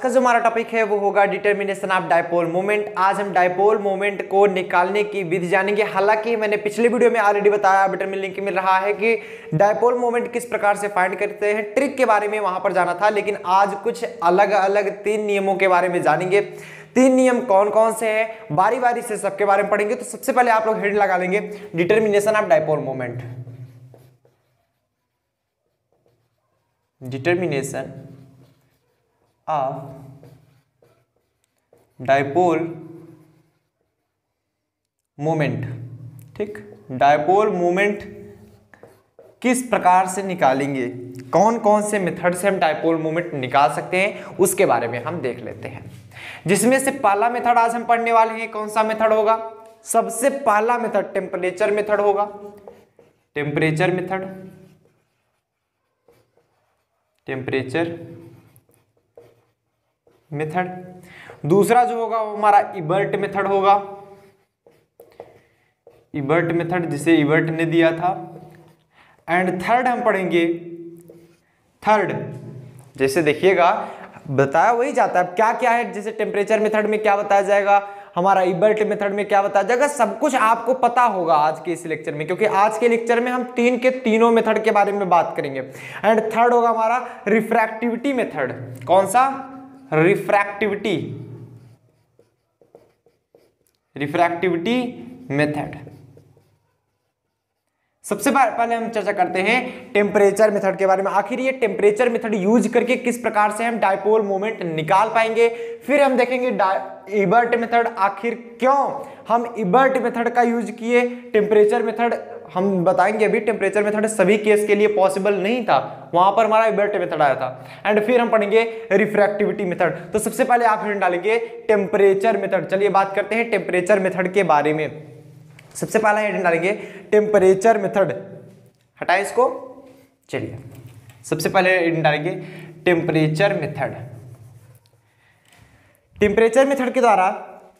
का जो हमारा टॉपिक है वो होगा डिटर्मिनेशन ऑफ डायपोल मोमेंट। आज हम डायपोल मोमेंट को निकालने की विधि जानेंगे। हालांकि मैंने पिछले वीडियो में ऑलरेडी बताया, बटन में लिंक मिल रहा है कि डायपोल मोमेंट किस प्रकार से फाइंड करते हैं, ट्रिक के बारे में वहां पर जाना था। लेकिन आज कुछ अलग अलग 3 नियमों के बारे में जानेंगे। 3 नियम कौन कौन से हैं, बारी बारी से सबके बारे में पढ़ेंगे। तो सबसे पहले आप लोग हेड लगा लेंगे, determination of dipole moment. Determination of dipole moment, ठीक। डायपोल मोमेंट किस प्रकार से निकालेंगे, कौन कौन से मेथड से हम डायपोल मोमेंट निकाल सकते हैं, उसके बारे में हम देख लेते हैं। जिसमें से पहला मेथड आज हम पढ़ने वाले हैं, कौन सा मेथड होगा? सबसे पहला मेथड टेम्परेचर मेथड होगा। Temperature method, temperature method. दूसरा जो होगा वो हमारा इबर्ट मेथड होगा। इबर्ट मेथड जिसे इबर्ट ने दिया था। एंड थर्ड हम पढ़ेंगे, थर्ड जैसे देखिएगा बताया वही जाता है। क्या क्या है, जैसे टेम्परेचर मेथड में क्या बताया जाएगा, हमारा इबर्ट मेथड में क्या बताया जाएगा, सब कुछ आपको पता होगा आज के इस लेक्चर में। क्योंकि आज के लेक्चर में हम 3 के 3 मेथड के बारे में बात करेंगे। एंड थर्ड होगा हमारा रिफ्रैक्टिविटी मेथड। कौन सा? Refractivity, refractivity method. सबसे पहले हम चर्चा करते हैं टेम्परेचर मेथड के बारे में। आखिर ये टेम्परेचर मेथड यूज करके किस प्रकार से हम डायपोल मोमेंट निकाल पाएंगे। फिर हम देखेंगे इबर्ट मेथड, आखिर क्यों हम इबर्ट मेथड का यूज किए। टेम्परेचर मेथड हम बताएंगे अभी, टेम्परेचर मेथड सभी केस के लिए पॉसिबल नहीं था, वहां पर हमारा इबर्ट मेथड आया था। एंड फिर हम पढ़ेंगे रिफ्रैक्टिविटी मेथड। तो सबसे पहले आप हेड डालेंगे टेम्परेचर मेथड। चलिए बात करते हैं टेम्परेचर मेथड के बारे में। सबसे पहला हेड डालेंगे टेम्परेचर मेथड, हटाएं इसको। चलिए सबसे पहले हेड डालेंगे टेम्परेचर मेथड। टेम्परेचर मेथड के द्वारा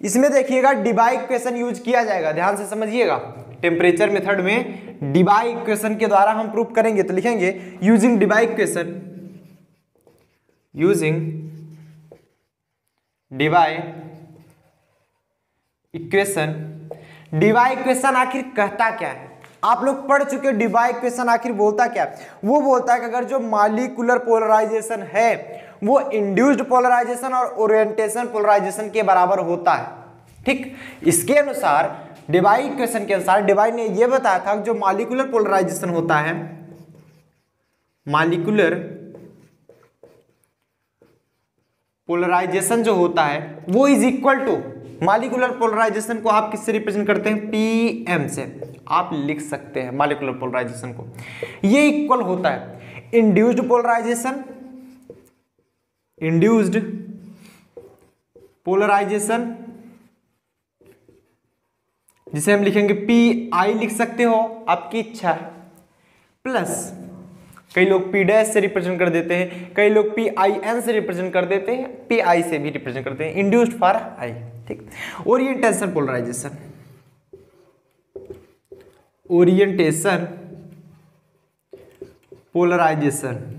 इसमें देखिएगा डिबाय इक्वेशन यूज किया जाएगा। ध्यान से समझिएगा, टेम्परेचर मेथड में डिबाय इक्वेशन के द्वारा हम प्रूफ करेंगे। तो लिखेंगे using Debye equation, using Debye equation. Debye equation आखिर कहता क्या है, आप लोग पढ़ चुके हो। डिबाय इक्वेशन आखिर बोलता क्या है? वो बोलता है कि अगर जो मॉलिक्यूलर पोलराइजेशन है वो इंड्यूस्ड पोलराइजेशन और ओरिएंटेशन पोलराइजेशन के बराबर होता है, ठीक। इसके अनुसार डिबाय इक्वेशन के अनुसार डिबाय ने ये बताया था कि जो मॉलिक्यूलर पोलराइजेशन होता है, मॉलिक्यूलर पोलराइजेशन जो होता है वो is equal to, molecular polarisation को आप किससे रिप्रेजेंट करते हैं? पीएम से आप लिख सकते हैं। मॉलिक्यूलर पोलराइजेशन को ये इक्वल होता है इंड्यूस्ड पोलराइजेशन, इंड्यूस्ड पोलराइजेशन जिसे हम लिखेंगे पी आई लिख सकते हो, आपकी इच्छा है, प्लस कई लोग पी डैश से रिप्रेजेंट कर देते हैं, कई लोग पी आई एन से रिप्रेजेंट कर देते हैं, पी आई से भी रिप्रेजेंट करते हैं, इंड्यूस्ड फॉर आई, ठीक। ओरिएंटेशन पोलराइजेशन, ओरिएंटेशन पोलराइजेशन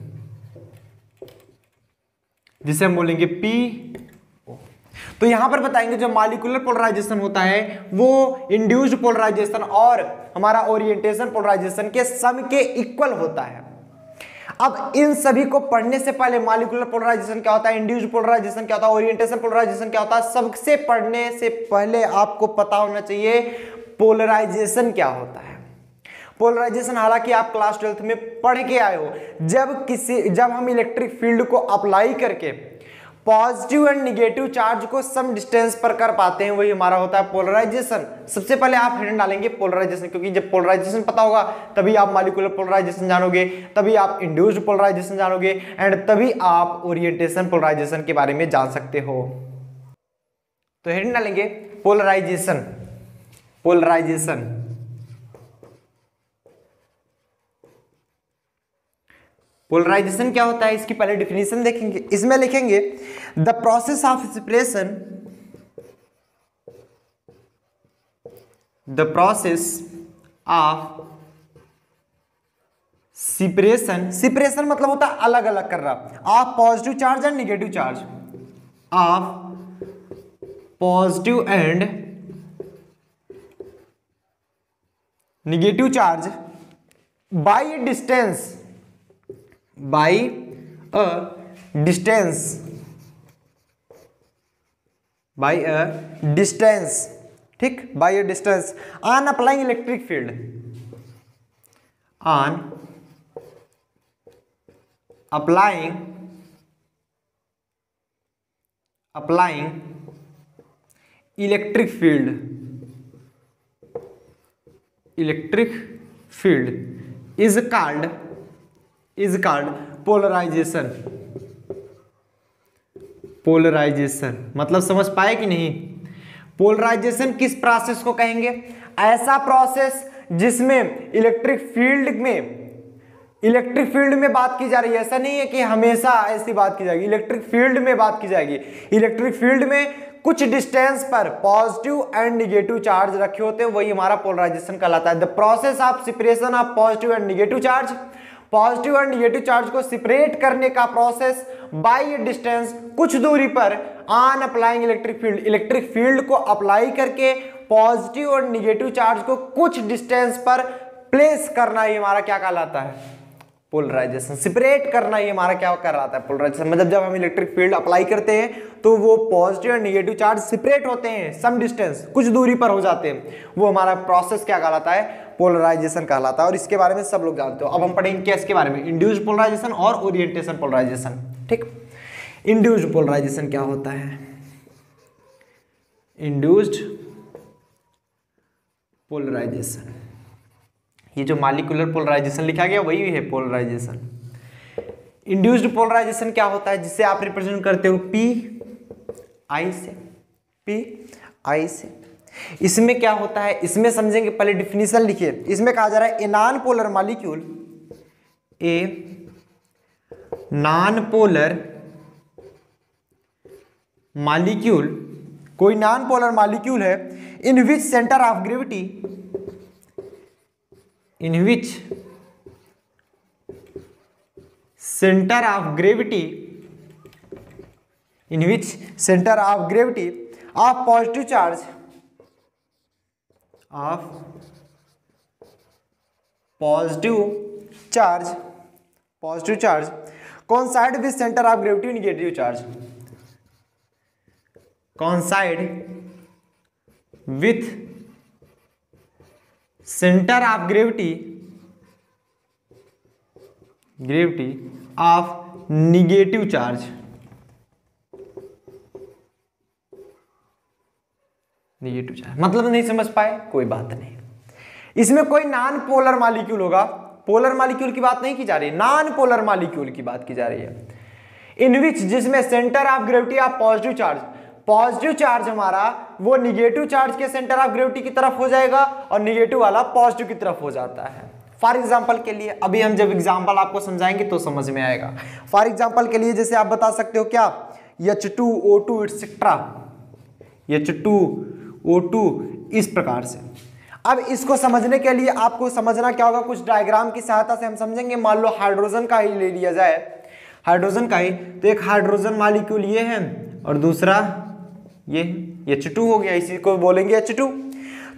जिसे हम बोलेंगे पी। तो यहां पर बताएंगे जो मॉलिक्यूलर पोलराइजेशन होता है वो इंड्यूस्ड पोलराइजेशन और हमारा ओरिएंटेशन पोलराइजेशन के सम के इक्वल होता है। अब इन सभी को पढ़ने से पहले मॉलिक्यूलर पोलराइजेशन क्या होता है, इंड्यूस्ड पोलराइजेशन क्या होता है, ओरिएंटेशन पोलराइजेशन क्या होता है, सबसे पढ़ने से पहले आपको पता होना चाहिए पोलराइजेशन क्या होता है। पोलराइजेशन हालांकि आप क्लास 12th में पढ़ के आए हो, जब हम इलेक्ट्रिक फील्ड को अप्लाई करके पॉजिटिव एंड निगेटिव चार्ज को सम डिस्टेंस पर कर पाते हैं, वही हमारा होता है पोलराइजेशन। सबसे पहले आप हेडिंग डालेंगे पोलराइजेशन, क्योंकि जब पोलराइजेशन पता होगा तभी आप मॉलिक्यूलर पोलराइजेशन जानोगे, तभी आप इंड्यूस्ड पोलराइजेशन जानोगे, एंड तभी आप ओरिएंटेशन पोलराइजेशन के बारे में जान सकते हो। तो हेडिंग डालेंगे पोलराइजेशन, पोलराइजेशन। पोलराइजेशन क्या होता है, इसकी पहले डिफिनीशन देखेंगे। इसमें लिखेंगे the process of separation, the process of separation. Separation मतलब होता है अलग अलग करना, आप positive charge and negative charge, of positive and negative charge by a distance ठीक, by a distance on applying electric field electric field is called polarization। मतलब समझ पाए कि नहीं? पोलराइजेशन किस प्रोसेस को कहेंगे? ऐसा प्रोसेस जिसमें इलेक्ट्रिक फील्ड में बात की जा रही है। ऐसा नहीं है कि हमेशा ऐसी बात की जाएगी, इलेक्ट्रिक फील्ड में बात की जाएगी। इलेक्ट्रिक फील्ड में कुछ डिस्टेंस पर पॉजिटिव एंड निगेटिव चार्ज रखे होते हैं, वही हमारा पोलराइजेशन कहलाता है। The process of separation of positive and negative charge, positive and negative charge को सेपरेट करने का प्रोसेस बाय ए डिस्टेंस, कुछ दूरी पर ऑन अप्लाइंग इलेक्ट्रिक फील्ड को अप्लाई करके पॉजिटिव और निगेटिव चार्ज को कुछ डिस्टेंस पर प्लेस करना, ये हमारा क्या कहलाता है? पोलराइजेशन। सेपरेट करना ये हमारा क्या कहलाता है? पोलराइजेशन। मतलब जब हम इलेक्ट्रिक फील्ड अप्लाई करते हैं तो वो पॉजिटिव और निगेटिव चार्ज सेपरेट होते हैं, सम डिस्टेंस, कुछ दूरी पर हो जाते हैं, वो हमारा प्रोसेस क्या कहलाता है? पोलराइजेशन कहलाता है। और इसके बारे में सब लोग जानते हो। अब हम पढ़ेंगे केस के बारे में, इंड्यूस्ड पोलराइजेशन और ओरिएंटेशन पोलराइजेशन। ठीक, इंड्यूस्ड पोलराइजेशन क्या होता है? इंड्यूस्ड पोलराइजेशन, ये जो मॉलिक्यूलर पोलराइजेशन लिखा गया वही है पोलराइजेशन। इंड्यूस्ड पोलराइजेशन क्या होता है? जिसे आप रिप्रेजेंट करते हो पी आई से। इसमें क्या होता है? इसमें समझेंगे, पहले डिफिनीशन लिखिए। इसमें कहा जा रहा है a non polar molecule, a non polar molecule, कोई नॉन पोलर मॉलिक्यूल है, in which centre of gravity of positive charge coincide with centre of gravity negative charge, gravity of negative charge, मतलब नहीं समझ पाए, कोई बात नहीं। इसमें कोई नॉन पोलर मॉलिक्यूल होगा, पोलर मॉलिक्यूल की बात नहीं की जा रही, नॉन पोलर मॉलिक्यूल की बात की जा रही है। इन विच, जिसमें centre of gravity of positive charge हमारा वो निगेटिव चार्ज के सेंटर ऑफ ग्रेविटी की तरफ हो जाएगा और निगेटिव वाला पॉजिटिव की तरफ हो जाता है। फॉर एग्जाम्पल के लिए, अभी हम जब एग्जाम्पल आपको समझाएंगे तो समझ में आएगा। फॉर एग्जाम्पल के लिए जैसे आप बता सकते हो क्या, H2O2 एक्सेट्रा, H2O2 इस प्रकार से। अब इसको समझने के लिए आपको समझना क्या होगा, कुछ डायग्राम की सहायता से हम समझेंगे। मान लो हाइड्रोजन का ही ले लिया जाए, हाइड्रोजन का ही, तो एक हाइड्रोजन मॉलिक्यूल ये है और दूसरा ये H2 हो गया, इसी को बोलेंगे H2।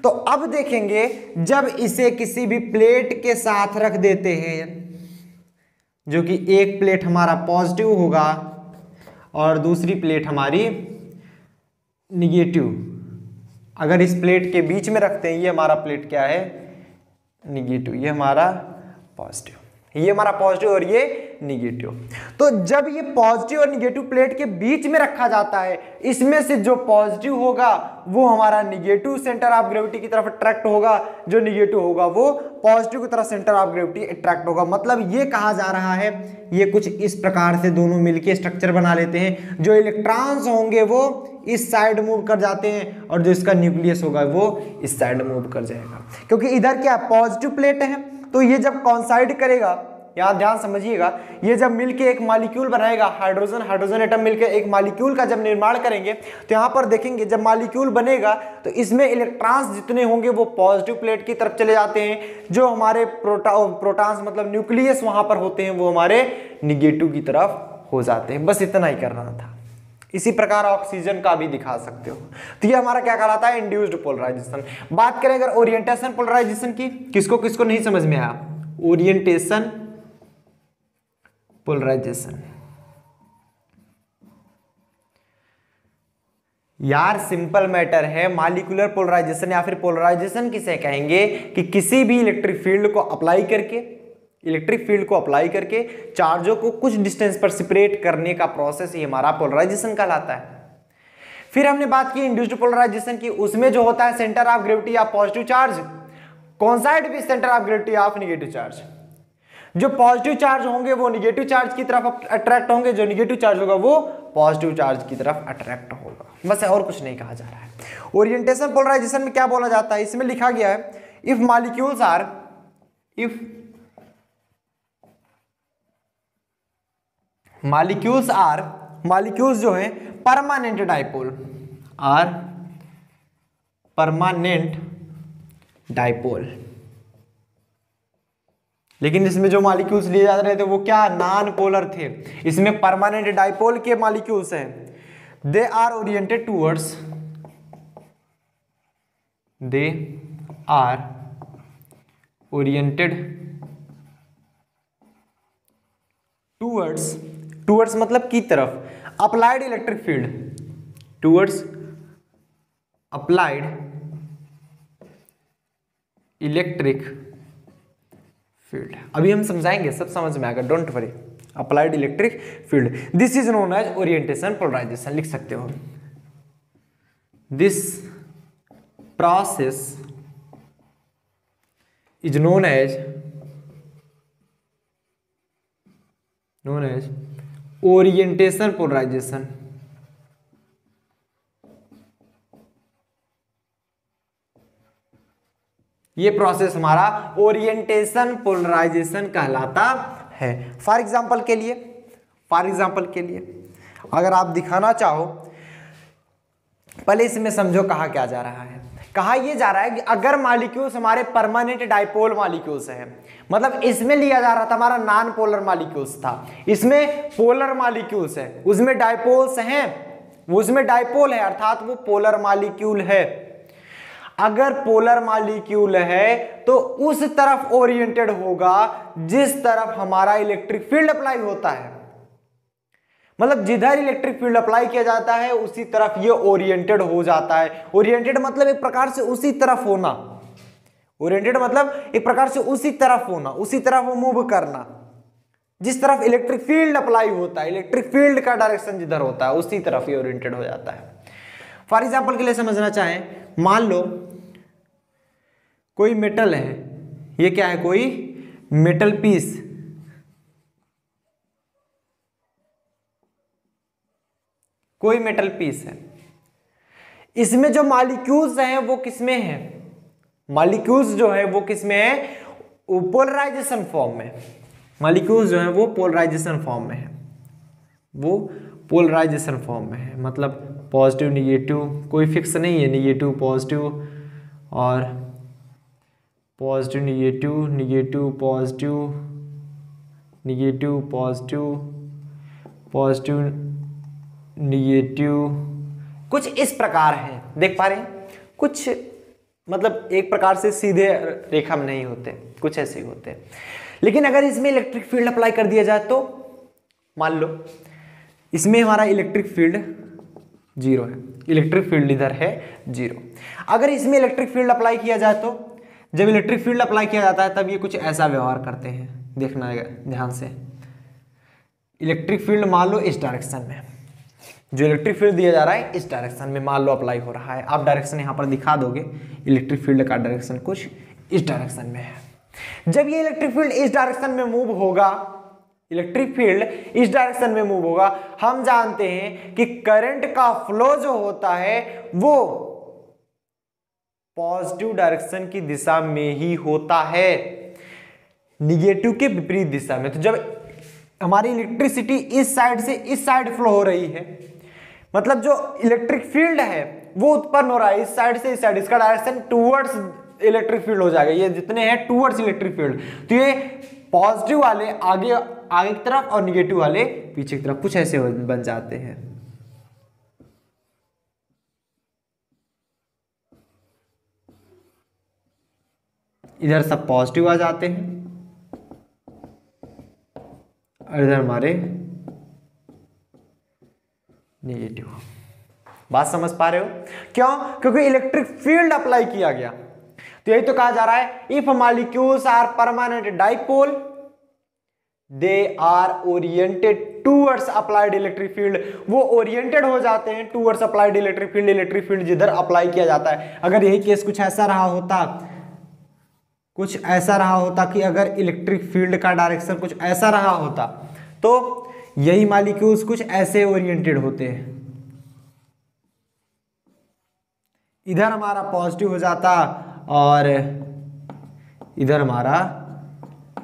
तो अब देखेंगे, जब इसे किसी भी प्लेट के साथ रख देते हैं, जो कि एक प्लेट हमारा पॉजिटिव होगा और दूसरी प्लेट हमारी निगेटिव, अगर इस प्लेट के बीच में रखते हैं, ये हमारा प्लेट क्या है? निगेटिव, ये हमारा पॉजिटिव, ये हमारा पॉजिटिव और ये निगेटिव। तो जब ये पॉजिटिव और निगेटिव प्लेट के बीच में रखा जाता है, इसमें से जो पॉजिटिव होगा वो हमारा निगेटिव सेंटर ऑफ ग्रेविटी की तरफ अट्रैक्ट होगा, जो निगेटिव होगा वो पॉजिटिव की तरफ सेंटर ऑफ ग्रेविटी अट्रैक्ट होगा। मतलब ये कहा जा रहा है, ये कुछ इस प्रकार से दोनों मिलके स्ट्रक्चर बना लेते हैं। जो इलेक्ट्रॉन्स होंगे वो इस साइड मूव कर जाते हैं और जो इसका न्यूक्लियस होगा वो इस साइड मूव कर जाएगा, क्योंकि इधर क्या पॉजिटिव प्लेट है, तो ये जब कॉन्साइड करेगा, यहाँ ध्यान समझिएगा, ये जब मिलके एक मॉलिक्यूल बनाएगा, हाइड्रोजन एटम मिलके एक मॉलिक्यूल का जब निर्माण करेंगे, तो यहाँ पर देखेंगे जब मॉलिक्यूल बनेगा तो इसमें इलेक्ट्रॉन्स जितने होंगे वो पॉजिटिव प्लेट की तरफ चले जाते हैं, जो हमारे प्रोटॉन्स मतलब न्यूक्लियस वहाँ पर होते हैं वो हमारे निगेटिव की तरफ हो जाते हैं। बस इतना ही करना था। इसी प्रकार ऑक्सीजन का भी दिखा सकते हो। तो ये हमारा क्या कहलाता है, इंड्यूस्ड पोलराइजेशन। बात करें अगर ओरिएंटेशन पोलराइजेशन की, किसको किसको नहीं समझ में आया, ओरिएंटेशन पोलराइजेशन। यार सिंपल मैटर है, मॉलिक्यूलर पोलराइजेशन या फिर पोलराइजेशन किसे कहेंगे कि किसी भी इलेक्ट्रिक फील्ड को अप्लाई करके चार्जों को कुछ डिस्टेंस पर सेपरेट करने का प्रोसेस ही हमारा पोलराइजेशन कहलाता है। फिर हमने बात की इंड्यूस्ड पोलराइजेशन की, उसमें जो होता है centre of gravity of positive charge coincide with centre of gravity of negative charge. जो पॉजिटिव चार्ज होंगे वो निगेटिव चार्ज की तरफ अट्रैक्ट होंगे, जो निगेटिव चार्ज होगा वो पॉजिटिव चार्ज की तरफ अट्रैक्ट होगा, बस और कुछ नहीं कहा जा रहा है। ओरिएंटेशन पोलराइजेशन में क्या बोला जाता है, इसमें लिखा गया है इफ मॉलिक्यूल्स आर मॉलिक्यूल्स जो है परमानेंट डाइपोल लेकिन इसमें जो मॉलिक्यूल्स लिए जा रहे थे वो क्या, नॉन पोलर थे। इसमें परमानेंट डाइपोल के मॉलिक्यूल्स हैं, they are oriented towards towards मतलब की तरफ, अप्लाइड इलेक्ट्रिक फील्ड अभी हम समझाएंगे, सब समझ में आएगा, don't worry. Applied electric field, this is known as orientation polarisation लिख सकते हो। This process is known as orientation polarisation. ये प्रोसेस हमारा ओरिएंटेशन पोलराइजेशन कहलाता है। फॉर एग्जांपल के लिए अगर आप दिखाना चाहो, पहले इसमें समझो कहा क्या जा रहा है। कहा यह जा रहा है कि अगर मॉलिक्यूल्स हमारे परमानेंट डाइपोल मॉलिक्यूल्स हैं, मतलब इसमें लिया जा रहा था हमारा नॉन पोलर मॉलिक्यूल्स था, इसमें पोलर मॉलिक्यूल्स है, उसमें डाइपोल्स हैं, उसमें डाइपोल है अर्थात वो पोलर मॉलिक्यूल है। अगर पोलर मॉलिक्यूल है तो उस तरफ ओरिएंटेड होगा जिस तरफ हमारा इलेक्ट्रिक फील्ड अप्लाई होता है, मतलब जिधर इलेक्ट्रिक फील्ड अप्लाई किया जाता है उसी तरफ ये ओरिएंटेड हो जाता है। ओरिएंटेड मतलब एक प्रकार से उसी तरफ होना, उसी तरफ वो मूव करना जिस तरफ इलेक्ट्रिक फील्ड अप्लाई होता है, इलेक्ट्रिक फील्ड का डायरेक्शन जिधर होता है उसी तरफ ये ओरिएंटेड हो जाता है। फॉर एग्जाम्पल के लिए समझना चाहें, मान लो कोई मेटल है, ये क्या है, कोई मेटल पीस, है। इसमें जो मॉलिक्यूल्स हैं वो किसमें हैं, पोलराइजेशन फॉर्म में, मतलब पॉजिटिव निगेटिव कोई फिक्स नहीं है, निगेटिव पॉजिटिव और कुछ इस प्रकार है, देख पा रहे हैं, कुछ मतलब एक प्रकार से सीधे रेखा में नहीं होते, कुछ ऐसे ही होते। लेकिन अगर इसमें इलेक्ट्रिक फील्ड अप्लाई कर दिया जाए तो मान लो इसमें हमारा इलेक्ट्रिक फील्ड जीरो है, इलेक्ट्रिक फील्ड इधर है जीरो। अगर इसमें इलेक्ट्रिक फील्ड अप्लाई किया जाए तो जब इलेक्ट्रिक फील्ड अप्लाई किया जाता है तब ये कुछ ऐसा व्यवहार करते हैं, देखना ध्यान से। इलेक्ट्रिक फील्ड मान लो इस डायरेक्शन में, जो इलेक्ट्रिक फील्ड दिया जा रहा है इस डायरेक्शन में मान लो अप्लाई हो रहा है, आप डायरेक्शन यहाँ पर दिखा दोगे, इलेक्ट्रिक फील्ड का डायरेक्शन कुछ इस डायरेक्शन में है। जब ये इलेक्ट्रिक फील्ड इस डायरेक्शन में मूव होगा, हम जानते हैं कि करंट का फ्लो जो होता है वो पॉजिटिव डायरेक्शन की दिशा में ही होता है, निगेटिव के विपरीत दिशा में। तो जब हमारी इलेक्ट्रिसिटी इस साइड से इस साइड फ्लो हो रही है, मतलब जो इलेक्ट्रिक फील्ड है वो उत्पन्न हो रहा है इस साइड से इस साइड, इसका डायरेक्शन टूवर्ड्स इलेक्ट्रिक फील्ड हो जाएगा, ये जितने हैं टूवर्ड्स इलेक्ट्रिक फील्ड। तो ये पॉजिटिव वाले आगे की तरफ और निगेटिव वाले पीछे की तरफ कुछ ऐसे बन जाते हैं। इधर सब पॉजिटिव आ जाते हैं और इधर हमारे नेगेटिव। बात समझ पा रहे हो? क्यों? क्योंकि इलेक्ट्रिक फील्ड अप्लाई किया गया। तो यही तो कहा जा रहा है, if molecules are permanent dipole they are oriented towards applied electric field, वो ओरिएंटेड हो जाते हैं towards applied electric field, electric field जिधर अप्लाई किया जाता है। अगर यही केस कुछ ऐसा रहा होता कि अगर इलेक्ट्रिक फील्ड का डायरेक्शन कुछ ऐसा रहा होता तो यही मॉलिक्यूल्स कुछ ऐसे ओरिएंटेड होते हैं, इधर हमारा पॉजिटिव हो जाता और इधर हमारा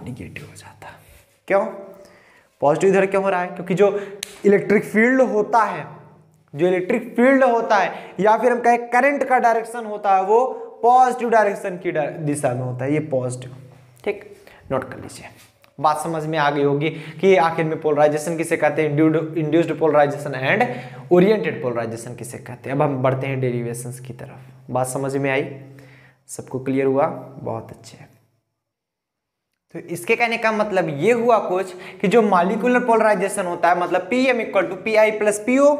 नेगेटिव हो जाता। क्यों पॉजिटिव इधर क्यों हो रहा है? क्योंकि जो इलेक्ट्रिक फील्ड होता है, जो इलेक्ट्रिक फील्ड होता है या फिर हम कहें करंट का डायरेक्शन होता है, वो पॉजिटिव डायरेक्शन की दिशा में होता है। ये पॉजिटिव, ठीक, नोट कर लीजिए। बात समझ में आ गई होगी कि आखिर में पोलराइजेशन किसे कहते हैं, induced polarisation and oriented polarisation किसे कहते हैं। अब हम बढ़ते हैं डेरिवेशंस की तरफ। बात समझ में आई? सबको क्लियर हुआ? बहुत अच्छे। तो इसके कहने का मतलब ये हुआ कुछ कि जो मॉलिक्यूलर पोलराइजेशन होता है, मतलब Pm equal to Pi plus Po,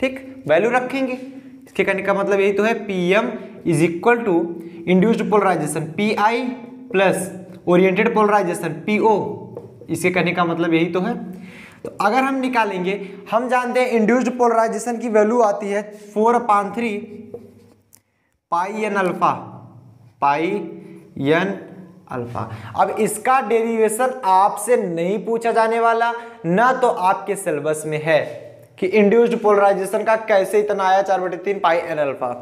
ठीक, वैल्यू रखेंगे। इसके कहने का मतलब यही तो है, Pm is equal to induced polarization Pi plus oriented polarization PO। इसके कहने का मतलब यही तो है। तो अगर हम निकालेंगे, हम जानते हैं इंड्यूस्ड पोलराइजेशन की वैल्यू आती है 4/3 pi N alpha, pi N alpha. अब इसका डेरिवेशन आपसे नहीं पूछा जाने वाला, ना तो आपके सिलेबस में है कि इंड्यूस्ड पोलराइजेशन का कैसे इतना आया 4/3 पाई एन अल्फा।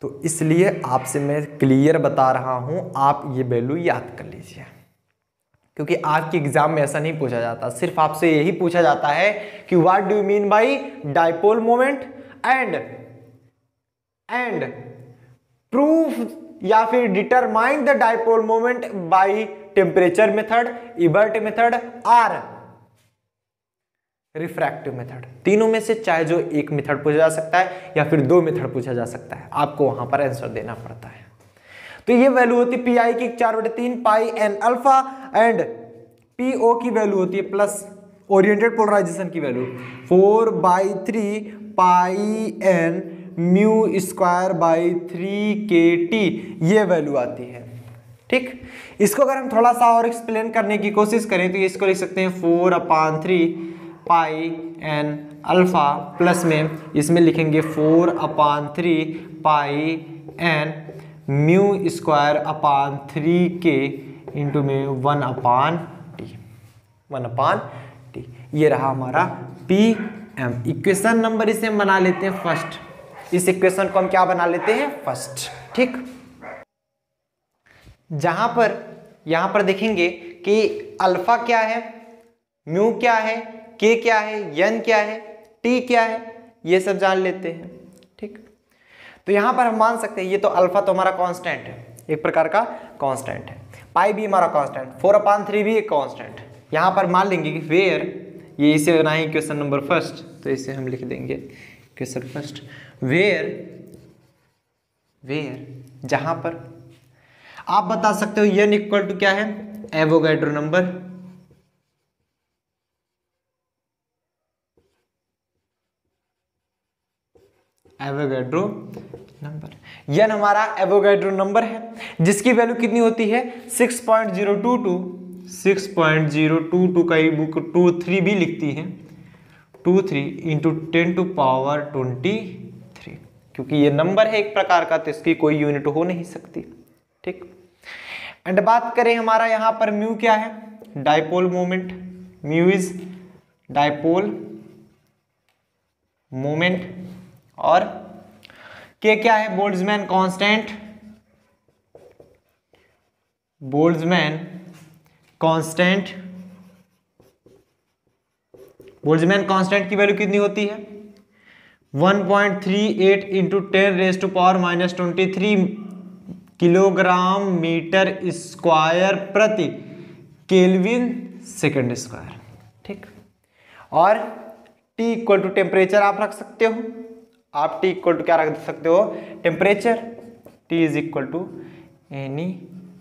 तो इसलिए आपसे मैं क्लियर बता रहा हूं, आप ये वैल्यू याद कर लीजिए, क्योंकि आपके एग्जाम में ऐसा नहीं पूछा जाता। सिर्फ आपसे यही पूछा जाता है कि what do you mean by dipole moment and proof या फिर determine the dipole moment by temperature method, इबर्ट method और रिफ्रैक्टिव मेथड। तीनों में से चाहे जो एक मेथड पूछा जा सकता है या फिर दो मेथड पूछा जा सकता है, आपको वहां पर आंसर देना पड़ता है। तो ये वैल्यू होती है पी आई की 4/3 pi N alpha and P O की वैल्यू होती है प्लस ओरिएंटेड पोलराइजेशन की value 4/3 pi N mu square by 3 KT, ये वैल्यू आती है, ठीक। इसको अगर हम थोड़ा सा और एक्सप्लेन करने की कोशिश करें तो इसको लिख सकते हैं 4/3 पाई एन अल्फा प्लस में इसमें लिखेंगे 4/3 pi N mu square upon 3K into में 1/T। ये रहा हमारा PM इक्वेशन नंबर। इसे हम बना लेते हैं फर्स्ट, इस इक्वेशन को हम क्या बना लेते हैं? फर्स्ट, ठीक। जहां पर यहां पर देखेंगे कि अल्फा क्या है, म्यू क्या है, K क्या है, N क्या है, T क्या है, ये सब जान लेते हैं, ठीक। तो यहाँ पर हम मान सकते हैं, ये तो अल्फा तो हमारा कांस्टेंट है, एक प्रकार का कांस्टेंट है, पाई भी हमारा कांस्टेंट, 4/3 भी एक कांस्टेंट। यहाँ पर मान लेंगे कि वेयर, ये इसे बनाए क्वेश्चन नंबर फर्स्ट, तो इसे हम लिख देंगे क्वेश्चन फर्स्ट, वेयर जहाँ पर आप बता सकते हो एन इक्वल टू क्या है, एवोगैड्रो नंबर, एवोगैड्रो नंबर, यह हमारा एवोगैड्रो नंबर है, जिसकी वैल्यू कितनी होती है 6.022 कई बुक 23 भी लिखती है, 23 इंटू 10⁻²³ क्योंकि ये नंबर है एक प्रकार का, तो इसकी कोई यूनिट हो नहीं सकती, ठीक। एंड बात करें हमारा यहाँ पर म्यू क्या है, dipole moment, mu is dipole moment, और के क्या है, बोल्ट्जमैन कांस्टेंट, बोल्ट्जमैन कांस्टेंट की वैल्यू कितनी होती है 1.38 इंटू 10⁻²³ किलोग्राम मीटर स्क्वायर प्रति केल्विन सेकेंड स्क्वायर, ठीक। और T इक्वल टू टेम्परेचर आप रख सकते हो, आप T इक्वल टू क्या रख सकते हो, temperature, T is equal to any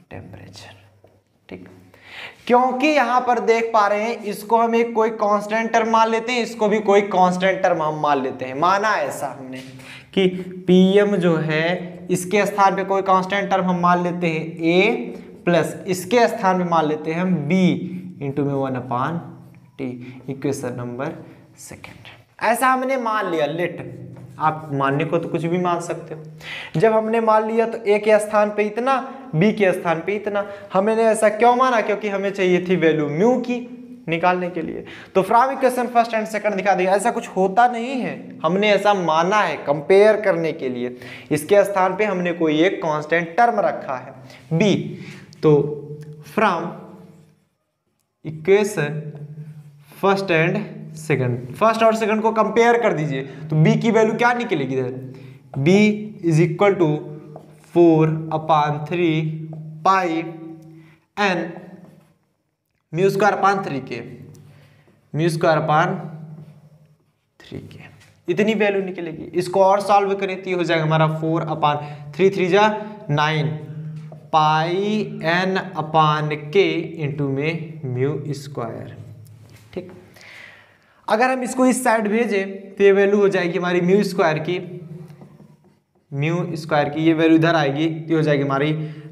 temperature. ठीक, क्योंकि यहां पर देख पा रहे हैं इसको हम एक कोई कांस्टेंट टर्म मान लेते हैं, इसको भी कोई कांस्टेंट टर्म हम मान लेते हैं। माना ऐसा हमने कि पीएम जो है इसके स्थान पे कोई कांस्टेंट टर्म हम मान लेते हैं ए प्लस इसके स्थान पे मान लेते हैं हम बी इंटू में 1/T। इक्वेशन नंबर सेकेंड ऐसा हमने मान लिया। लेट, आप मानने को तो कुछ भी मान सकते हो। जब हमने मान लिया तो ए के स्थान पे इतना, बी के स्थान पे इतना। हमने ऐसा क्यों माना? क्योंकि हमें चाहिए थी वैल्यू म्यू की निकालने के लिए। तो from equation first and second दिखा दिया। ऐसा कुछ होता नहीं है, हमने ऐसा माना है कंपेयर करने के लिए। इसके स्थान पे हमने कोई एक कांस्टेंट टर्म रखा है बी। तो from equation first and second, first और सेकंड को कंपेयर कर दीजिए तो बी की वैल्यू क्या निकलेगी? B is equal to 4/3 π n μ² 3 के इतनी वैल्यू निकलेगी। इसको और सॉल्व करें तो हो जाएगा हमारा 4/3 × 3 = 9 π n/k इंटू में μ²। ठीक, अगर हम इसको इस साइड भेजें तो ये वैल्यू हो जाएगी हमारी μ² की, ये वैल्यू इधर आएगी, ये हो जाएगी हमारी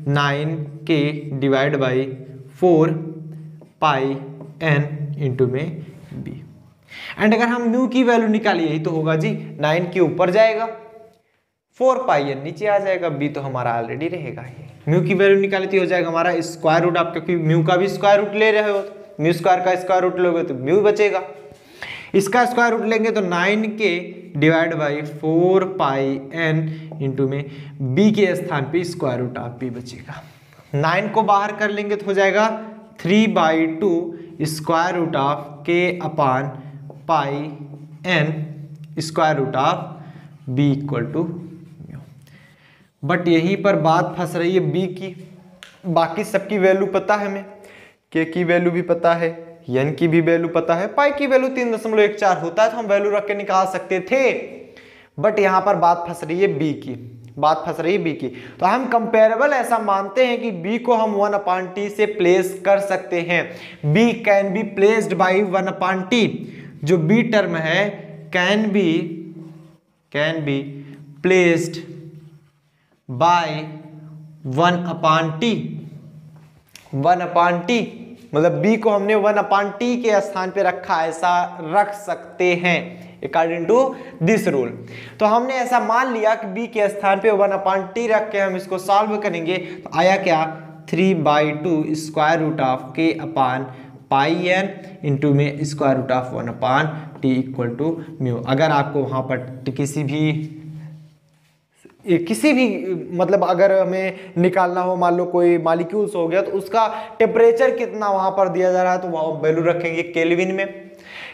9k / 4πn इंटू में बी। एंड अगर हम म्यू की वैल्यू निकालिए यही तो होगा जी, 9 के ऊपर जाएगा, 4πn नीचे आ जाएगा, बी तो हमारा ऑलरेडी रहेगा ही। म्यू की वैल्ू निकाली तो हो जाएगा हमारा स्क्वायर रूट आप, क्योंकि म्यू का भी स्क्वायर रूट ले रहे हो, म्यू स्क्वायर का स्क्वायर रूट लोगे तो म्यू बचेगा, इसका स्क्वायर रूट लेंगे तो 9k / 4πn इंटू में b के स्थान पे स्क्वायर रूट आप भी बचेगा। 9 को बाहर कर लेंगे तो हो जाएगा 3/2 square root of k/πn square root of b equal to mu. But यहीं पर बात फंस रही है b की, बाकी सबकी वैल्यू पता है हमें, k की वैल्यू भी पता है, एन की भी वैल्यू पता है, पाई की वैल्यू 3.14 होता है तो हम वैल्यू रख के निकाल सकते थे। बट यहाँ पर बात फंस रही है बी की, तो हम कंपेरेबल ऐसा मानते हैं कि बी को हम 1/T से प्लेस कर सकते हैं। B can be placed by 1/T। जो बी टर्म है can be placed by 1/T। 1/T मतलब b को हमने 1/T के स्थान पे रखा, ऐसा रख सकते हैं अकॉर्डिंग टू दिस रूल। तो हमने ऐसा मान लिया कि b के स्थान पे 1/T रख के हम इसको सॉल्व करेंगे तो आया क्या? 3/2 square root of k/πn into में square root of 1/T equal to mu. अगर आपको वहाँ पर किसी भी मतलब अगर हमें निकालना हो, मान लो कोई मॉलिक्यूल्स हो गया तो उसका टेम्परेचर कितना वहाँ पर दिया जा रहा है तो वहाँ वैल्यू रखेंगे केल्विन में।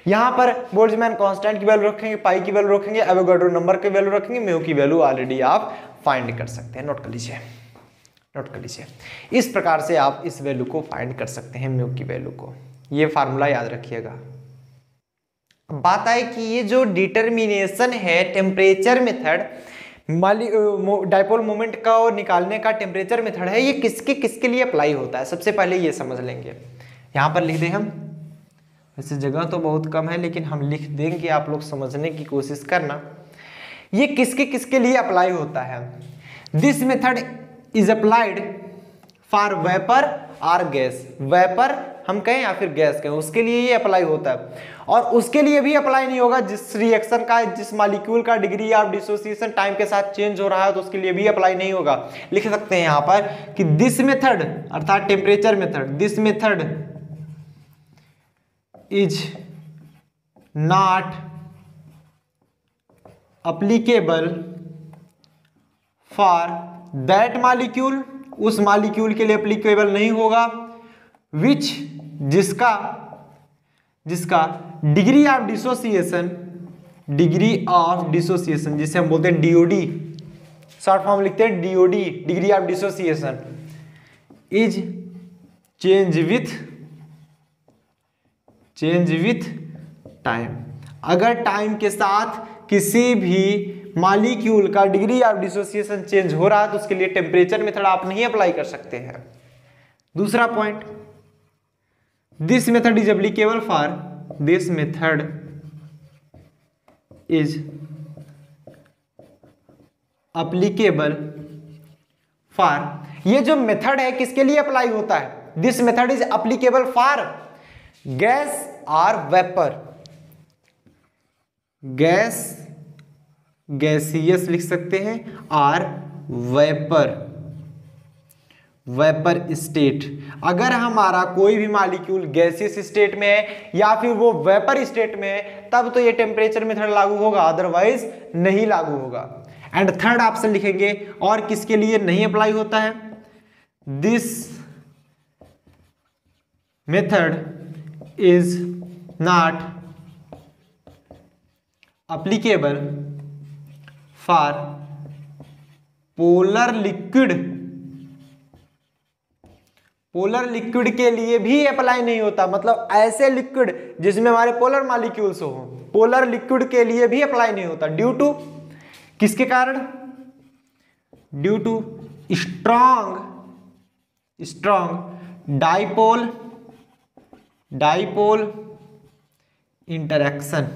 यहाँ पर बोल्ट्जमैन कांस्टेंट की वैल्यू रखेंगे, पाई की वैल्यू रखेंगे, एवोगाड्रो नंबर की वैल्यू रखेंगे, म्यू की वैल्यू ऑलरेडी आप फाइंड कर सकते हैं। नोट कर लीजिए इस प्रकार से आप इस वैल्यू को फाइंड कर सकते हैं, म्यू की वैल्यू को। ये फार्मूला याद रखिएगा। बात आई कि ये जो डिटर्मिनेशन है टेम्परेचर मेथड, डाइपोल मोमेंट का और निकालने का टेम्परेचर मेथड है, ये किसके लिए अप्लाई होता है सबसे पहले ये समझ लेंगे। यहाँ पर लिख दें हम, वैसे जगह तो बहुत कम है लेकिन हम लिख देंगे, आप लोग समझने की कोशिश करना। ये किसके लिए अप्लाई होता है? This method is applied for vapour or gas, vapour हम कहें या फिर गैस कहें, उसके लिए ये अप्लाई होता है। और उसके लिए भी अप्लाई नहीं होगा जिस रिएक्शन का, जिस मॉलिक्यूल का डिग्री ऑफ डिसोसिएशन टाइम के साथ चेंज हो रहा है, तो उसके लिए भी अप्लाई नहीं होगा। लिख सकते हैं यहाँ पर कि दिस मेथड अर्थात temperature method, this method is not applicable for that molecule, उस मॉलिक्यूल के लिए एप्लीकेबल नहीं होगा विच जिसका डिग्री ऑफ डिसोसिएशन जिसे हम बोलते हैं डीओडी, शॉर्ट फॉर्म लिखते हैं DOD, degree of dissociation is change with time. अगर टाइम के साथ किसी भी मालिक्यूल का डिग्री ऑफ डिसोसिएशन चेंज हो रहा है तो उसके लिए टेम्परेचर मेथड आप नहीं अप्लाई कर सकते हैं। दूसरा point, this method is applicable for, this method is applicable for, ये जो मेथड है किसके लिए अप्लाई होता है? This method is applicable for gas और वेपर। गैस गैसियस लिख सकते हैं और वेपर वेपर स्टेट। अगर हमारा कोई भी मालिक्यूल गैसियस स्टेट में है या फिर वो वेपर स्टेट में है तब तो ये टेम्परेचर मेथड लागू होगा, अदरवाइज नहीं लागू होगा। एंड थर्ड ऑप्शन लिखेंगे और किसके लिए नहीं अप्लाई होता है? This method is not applicable for polar liquid. Polar liquid के लिए भी अप्लाई नहीं होता, मतलब ऐसे लिक्विड जिसमें हमारे पोलर मालिक्यूल्स हो, पोलर लिक्विड के लिए भी अप्लाई नहीं होता। ड्यू टू, किसके कारण? Due to strong dipole interaction.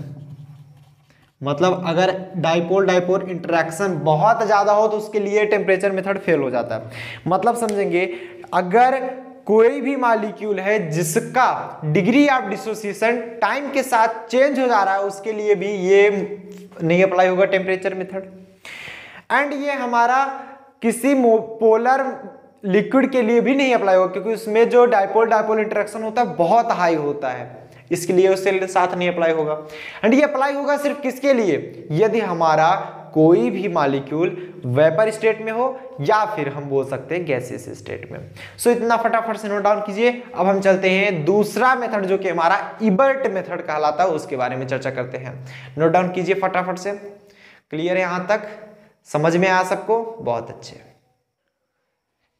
मतलब अगर डाइपोल डाइपोल इंटरैक्शन बहुत ज्यादा हो तो उसके लिए टेम्परेचर मेथड फेल हो जाता है। मतलब समझेंगे, अगर कोई भी मालिक्यूल है जिसका डिग्री ऑफ डिसोसिएशन टाइम के साथ चेंज हो जा रहा है उसके लिए भी ये नहीं अप्लाई होगा टेम्परेचर मेथड। एंड ये हमारा किसी पोलर लिक्विड के लिए भी नहीं अप्लाई होगा क्योंकि उसमें जो डाइपोल डाइपोल इंटरेक्शन होता है बहुत हाई होता है, इसके लिए उसके साथ नहीं अप्लाई होगा। एंड ये अप्लाई होगा सिर्फ किसके लिए? यदि हमारा कोई भी मालिक्यूल वेपर स्टेट में हो या फिर हम बोल सकते हैं गैसियस स्टेट में। सो इतना फटाफट से नोट डाउन कीजिए। अब हम चलते हैं दूसरा मेथड जो कि हमारा इबर्ट मेथड कहलाता है, उसके बारे में चर्चा करते हैं। नोट डाउन कीजिए फटाफट से। क्लियर है यहाँ तक? समझ में आया सबको? बहुत अच्छे।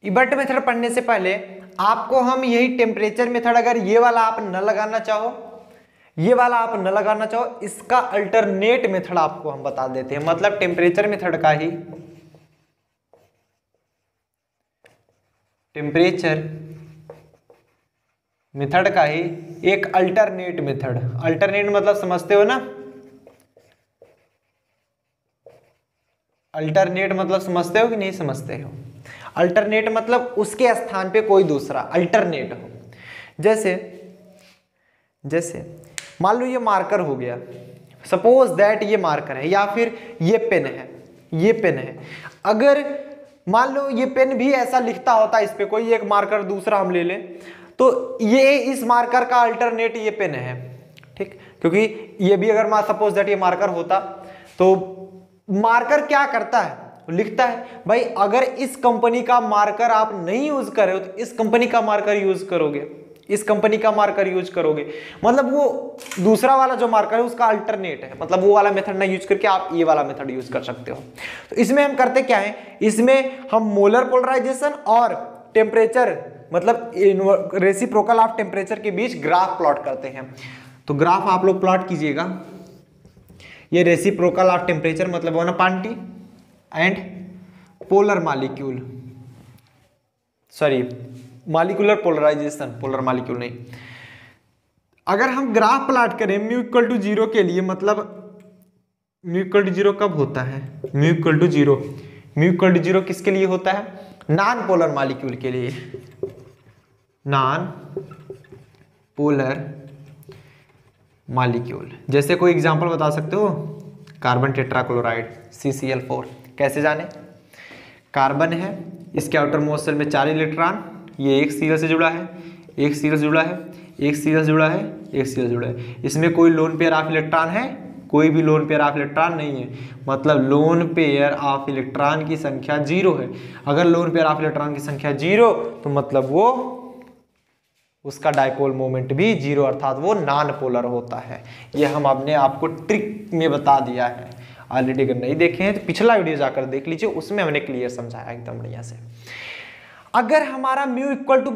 इबर्ट मेथड पढ़ने से पहले आपको हम यही टेम्परेचर मेथड, अगर ये वाला आप न लगाना चाहो, ये वाला आप न लगाना चाहो, इसका अल्टरनेट मेथड आपको हम बता देते हैं। मतलब टेम्परेचर मेथड का ही, टेम्परेचर मेथड का ही एक अल्टरनेट मेथड। अल्टरनेट मतलब समझते हो ना, अल्टरनेट मतलब समझते हो कि नहीं समझते हो? अल्टरनेट मतलब उसके स्थान पे कोई दूसरा अल्टरनेट हो। जैसे जैसे मान लो ये मार्कर हो गया, सपोज दैट ये मार्कर है, या फिर ये पेन है, ये पेन है। अगर मान लो ये पेन भी ऐसा लिखता होता, इस पे कोई एक मार्कर दूसरा हम ले लें, तो ये इस मार्कर का अल्टरनेट ये पेन है, ठीक? क्योंकि ये भी अगर सपोज दैट ये मार्कर होता तो मार्कर क्या करता है? लिखता है। भाई अगर इस कंपनी का मार्कर आप नहीं यूज कर रहे हो तो इस कंपनी का मार्कर यूज करोगे, इस कंपनी का मार्कर यूज करोगे। मतलब वो दूसरा वाला जो मार्कर है उसका अल्टरनेट है, मतलब वो वाला मेथड ना यूज करके आप ये वाला मेथड यूज कर सकते हो। तो इसमें हम करते क्या है, इसमें हम मोलर पोलराइजेशन और टेम्परेचर मतलब रेसिप्रोकल ऑफ टेम्परेचर के बीच ग्राफ प्लॉट करते हैं। तो ग्राफ आप लोग प्लॉट कीजिएगा। ये रेसिप्रोकल ऑफ टेम्परेचर मतलब बोनापार्टी and polar molecule, sorry molecular polarisation, polar molecule नहीं। अगर हम ग्राफ प्लाट करें म्यू इक्वल टू जीरो के लिए, मतलब म्यू इक्वल टू जीरो कब होता है? Mu equal to zero, mu equal to zero किसके लिए होता है? नॉन पोलर मालिक्यूल के लिए, नॉन पोलर मालिक्यूल। जैसे कोई एग्जाम्पल बता सकते हो? Carbon tetrachloride CCl4। कैसे जाने? कार्बन है, इसके आउटर मोस्ट शेल में 4 इलेक्ट्रॉन, ये एक सीरियल से जुड़ा है, एक सीरियल जुड़ा है, एक सीरियल जुड़ा है, एक सीरियल जुड़ा है। इसमें कोई लोन पेयर ऑफ इलेक्ट्रॉन है? कोई भी लोन पेयर ऑफ इलेक्ट्रॉन नहीं है, मतलब लोन पेयर ऑफ इलेक्ट्रॉन की संख्या जीरो है। अगर लोन पेयर ऑफ इलेक्ट्रॉन की संख्या जीरो तो मतलब वो, उसका डाइपोल मोमेंट भी जीरो, अर्थात वो नॉन पोलर होता है। ये हम अपने आपको ट्रिक में बता दिया है ऑलरेडी। अगर नहीं देखे हैं तो पिछला वीडियो जाकर देख लीजिए, उसमें हमने क्लियर समझाया एकदम बढ़िया से। अगर हमारा म्यू इक्वल टू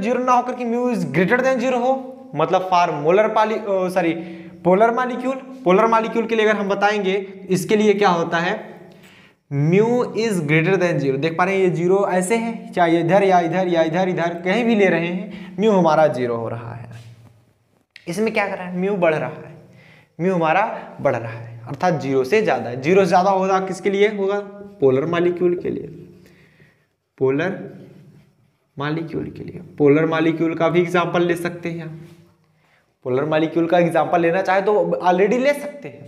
जीरो ना होकर कि mu is greater than zero हो, मतलब फॉर मोलर पोलर मॉलिक्यूल के लिए अगर हम बताएंगे इसके लिए क्या होता है, mu is greater than zero. देख पा रहे हैं ये जीरो ऐसे है, चाहे इधर या इधर या इधर इधर कहीं भी ले रहे हैं, म्यू हमारा जीरो हो रहा है। इसमें क्या कर रहा है, म्यू बढ़ रहा है, म्यू हमारा बढ़ रहा है अर्थात जीरो से ज़्यादा है। जीरो से ज़्यादा होगा किसके लिए होगा, पोलर मॉलिक्यूल के लिए। पोलर मॉलिक्यूल के लिए पोलर मॉलिक्यूल का भी एग्जाम्पल ले सकते हैं आप। पोलर मॉलिक्यूल का एग्जाम्पल लेना चाहे तो ऑलरेडी ले सकते हैं।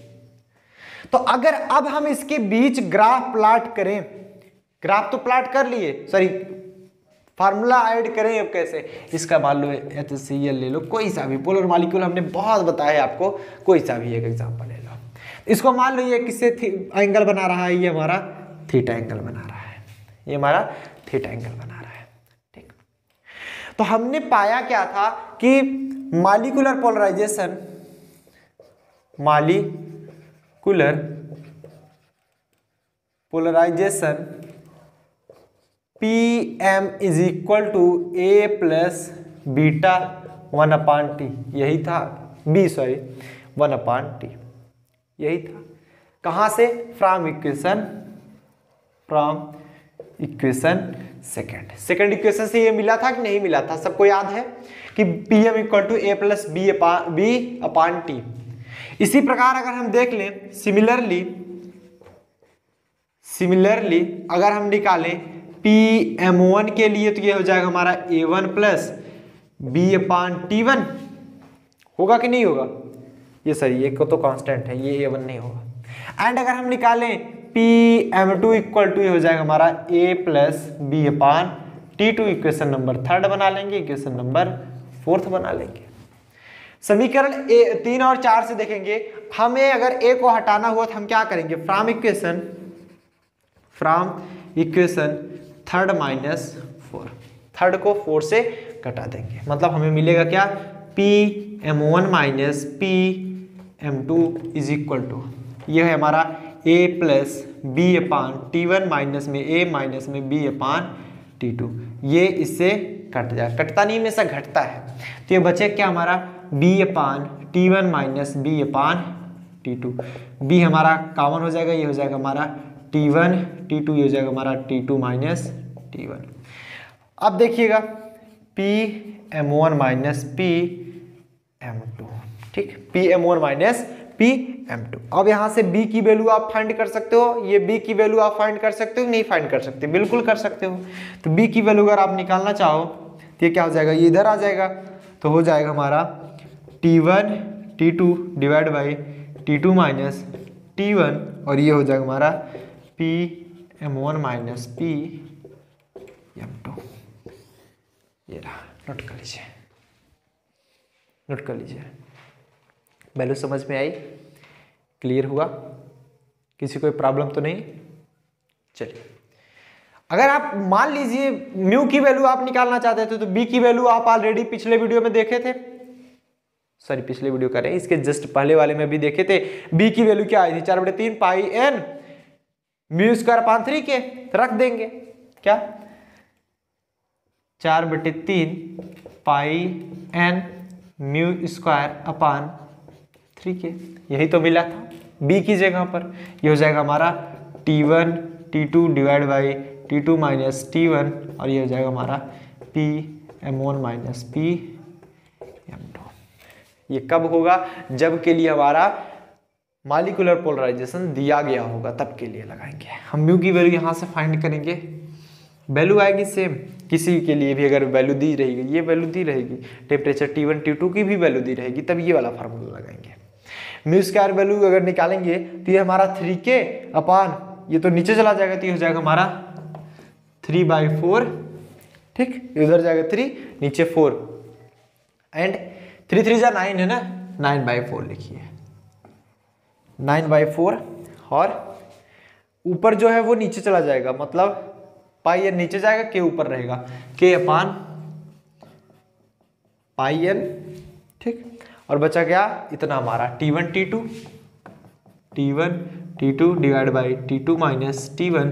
तो अगर अब हम इसके बीच ग्राफ प्लाट करें, ग्राफ तो प्लाट कर लिए, सॉरी फार्मूला ऐड करें। अब कैसे इसका, मान लो HCl ले लो, कोई सा भी पोलर मॉलिक्यूल हमने बहुत बताया आपको, कोई सा भी एक एग्जाम्पल ले लो। इसको मान लो ये किससे एंगल बना रहा है, ये हमारा थीटा एंगल बना रहा है, ये हमारा थीटा एंगल बना रहा है, ठीक। तो हमने पाया क्या था कि molecular polarisation, Pm is equal to A plus beta 1/T, यही था वन अपान टी, यही था। कहाँ से, फ्रॉम इक्वेशन सेकेंड इक्वेशन से ये मिला था कि नहीं मिला था, सबको याद है कि Pm equal to A plus B upon T. इसी प्रकार अगर हम देख लें, सिमिलरली अगर हम निकालें Pm1 के लिए तो ये हो जाएगा हमारा A1 प्लस B/T1, होगा कि नहीं होगा, ये सही, ये तो कांस्टेंट है, ये A1 नहीं होगा। एंड अगर हम निकालें Pm2 इक्वल टू ये हो जाएगा हमारा A plus B/T2। Equation number 3 बना लेंगे, इक्वेशन नंबर 4 बना लेंगे। समीकरण 3 और 4 से देखेंगे, हमें अगर A को हटाना हुआ तो हम क्या करेंगे, फ्रॉम इक्वेशन 3 - 4, 3 को 4 से कटा देंगे, मतलब हमें मिलेगा क्या, Pm1 - Pm2 is equal to, यह है हमारा A प्लस B/T1 माइनस में A माइनस में B/T2। ये इससे कट जाए, कटता नहीं, में से घटता है, तो ये बचे क्या हमारा B/T1 माइनस B/T2। B हमारा कॉमन हो जाएगा, ये हो जाएगा हमारा T1, T2, ये हो जाएगा हमारा T2 माइनस T1। अब देखिएगा Pm1 माइनस Pm2, ठीक, Pm1 माइनस Pm2। अब यहाँ से B की वैल्यू आप फाइंड कर सकते हो, ये B की वैल्यू आप फाइंड कर सकते हो कि नहीं फाइंड कर सकते, बिल्कुल कर सकते हो। तो B की वैल्यू अगर आप निकालना चाहो तो ये क्या हो जाएगा, ये इधर आ जाएगा, तो हो जाएगा हमारा T1 T2 divide by T2 minus T1, और ये हो जाएगा हमारा Pm1 माइनस Pm2। ये रहा, नोट कर लीजिए। वैल्यू समझ में आई, क्लियर हुआ, किसी कोई प्रॉब्लम तो नहीं। चलिए, अगर आप मान लीजिए म्यू की वैल्यू आप निकालना चाहते थे, तो बी की वैल्यू आप ऑलरेडी पिछले वीडियो में देखे थे, सॉरी पिछले वीडियो कर रहे हैं, इसके जस्ट पहले वाले में भी देखे थे। बी की वैल्यू क्या आई थी, 4/3 πn म्यू स्क्वायर 3 के रख देंगे, क्या 4/3 πn म्यू स्क्वायर 3 के, यही तो मिला था। बी की जगह पर ये हो जाएगा हमारा T1 T2 divide by T2 minus T1, और ये हो जाएगा हमारा Pm1 माइनस Pm2। ये कब होगा, जब के लिए हमारा मॉलिक्यूलर पोलराइजेशन दिया गया होगा, तब के लिए लगाएंगे हम। म्यू की वैल्यू यहाँ से फाइंड करेंगे, वैल्यू आएगी सेम, किसी के लिए भी अगर वैल्यू दी रहेगी, ये वैल्यू दी रहेगी, टेम्परेचर T1 T2 की भी वैल्यू दी रहेगी, तब ये वाला फार्मूला लगाएंगे। म्यू स्क्वायर वैल्यू अगर निकालेंगे तो ये हमारा 3k अपान, ये तो नीचे चला जाएगा, तो ये हो जाएगा हमारा 3/4, ठीक, उधर जाएगा 3 नीचे 4, एंड 3 × 3 = 9 है ना, 9/4 लिखिए, 9/4, और ऊपर जो है वो नीचे चला जाएगा, मतलब पाई एन नीचे जाएगा, के ऊपर रहेगा, के अपान पाई एन, ठीक। और बचा क्या इतना हमारा T1 T2 divide by T2 minus T1,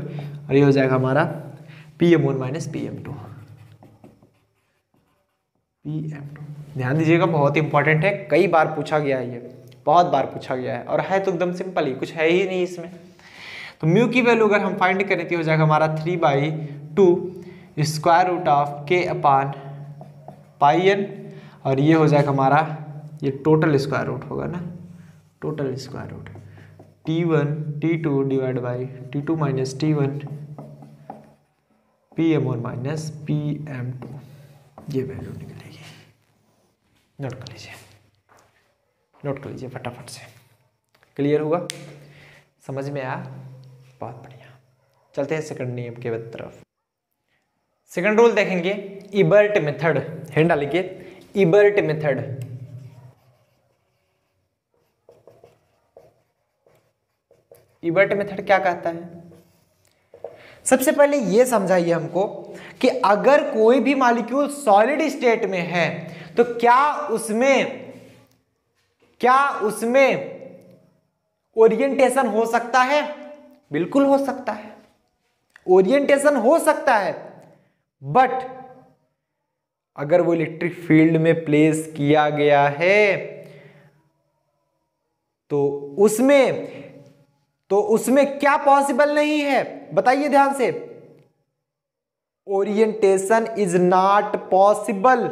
और ये हो जाएगा हमारा Pm1 माइनस Pm2। ध्यान दीजिएगा, बहुत इंपॉर्टेंट है, कई बार पूछा गया है ये, बहुत बार पूछा गया है और है तो एकदम सिंपल ही, कुछ है ही नहीं इसमें। तो म्यू की वैल्यू अगर हम फाइंड करें तो हो जाएगा हमारा 3/2 स्क्वायर रूट ऑफ k/πn और ये हो जाएगा हमारा, ये टोटल स्क्वायर रूट होगा ना, total square root t1 t2 divide by t2 minus t1 pm1 minus pm2, ये वैल्यू निकलेगी। नोट कर लीजिए, नोट कर लीजिए फटाफट से। क्लियर हुआ, समझ में आया? बहुत बढ़िया। चलते हैं सेकंड नियम के तरफ। सेकंड रूल देखेंगे इबर्ट मेथड, हेड डालिए इबर्ट मेथड। इबर्ट मेथड क्या कहता है? सबसे पहले ये समझाइए हमको कि अगर कोई भी मॉलिक्यूल सॉलिड स्टेट में है तो क्या उसमें ओरिएंटेशन हो सकता है? बिल्कुल हो सकता है, ओरिएंटेशन हो सकता है। बट अगर वो इलेक्ट्रिक फील्ड में प्लेस किया गया है तो उसमें क्या पॉसिबल नहीं है? बताइए ध्यान से, orientation is not possible,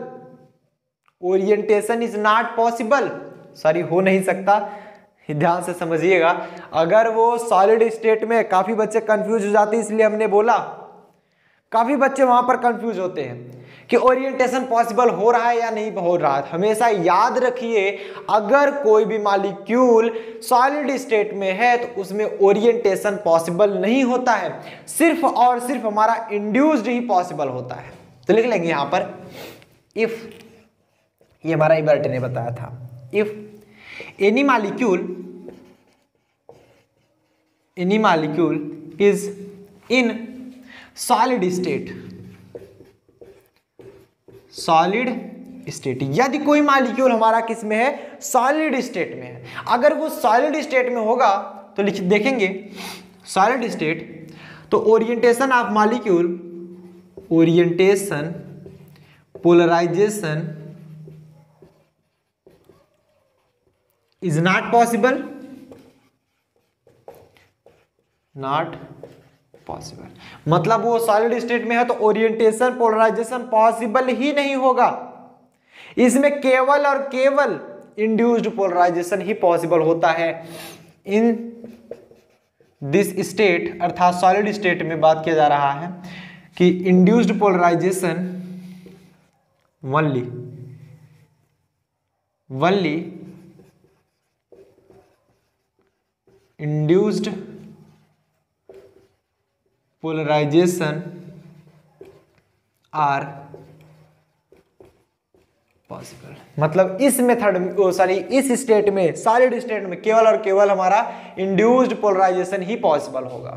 orientation is not possible, sorry हो नहीं सकता। ध्यान से समझिएगा, अगर वो सॉलिड स्टेट में, काफी बच्चे कंफ्यूज हो जाते हैं, इसलिए हमने बोला काफी बच्चे वहां पर कंफ्यूज होते हैं कि ओरिएंटेशन पॉसिबल हो रहा है या नहीं हो रहा है। हमेशा याद रखिए, अगर कोई भी मॉलिक्यूल सॉलिड स्टेट में है तो उसमें ओरिएंटेशन पॉसिबल नहीं होता है, सिर्फ और सिर्फ हमारा इंड्यूस्ड ही पॉसिबल होता है। तो लिख लेंगे यहां पर इफ, ये हमारा इबर्ट ने बताया था, if any molecule is in solid state, यदि कोई मॉलिक्यूल हमारा किस में है, सॉलिड स्टेट में है। अगर वो सॉलिड स्टेट में होगा तो लिख देखेंगे सॉलिड स्टेट, तो orientation of molecule, orientation, polarisation is not possible, not possible, मतलब वो सॉलिड स्टेट में है तो ओरिएंटेशन पोलराइजेशन पॉसिबल ही नहीं होगा। इसमें केवल और केवल इंड्यूस्ड पोलराइजेशन ही पॉसिबल होता है। इन दिस स्टेट अर्थात सॉलिड स्टेट में बात किया जा रहा है कि induced polarisation only induced polarisation are possible, मतलब इस मेथड सॉरी इस स्टेट में, सॉलिड स्टेट में केवल और केवल हमारा इंड्यूस्ड पोलराइजेशन ही पॉसिबल होगा।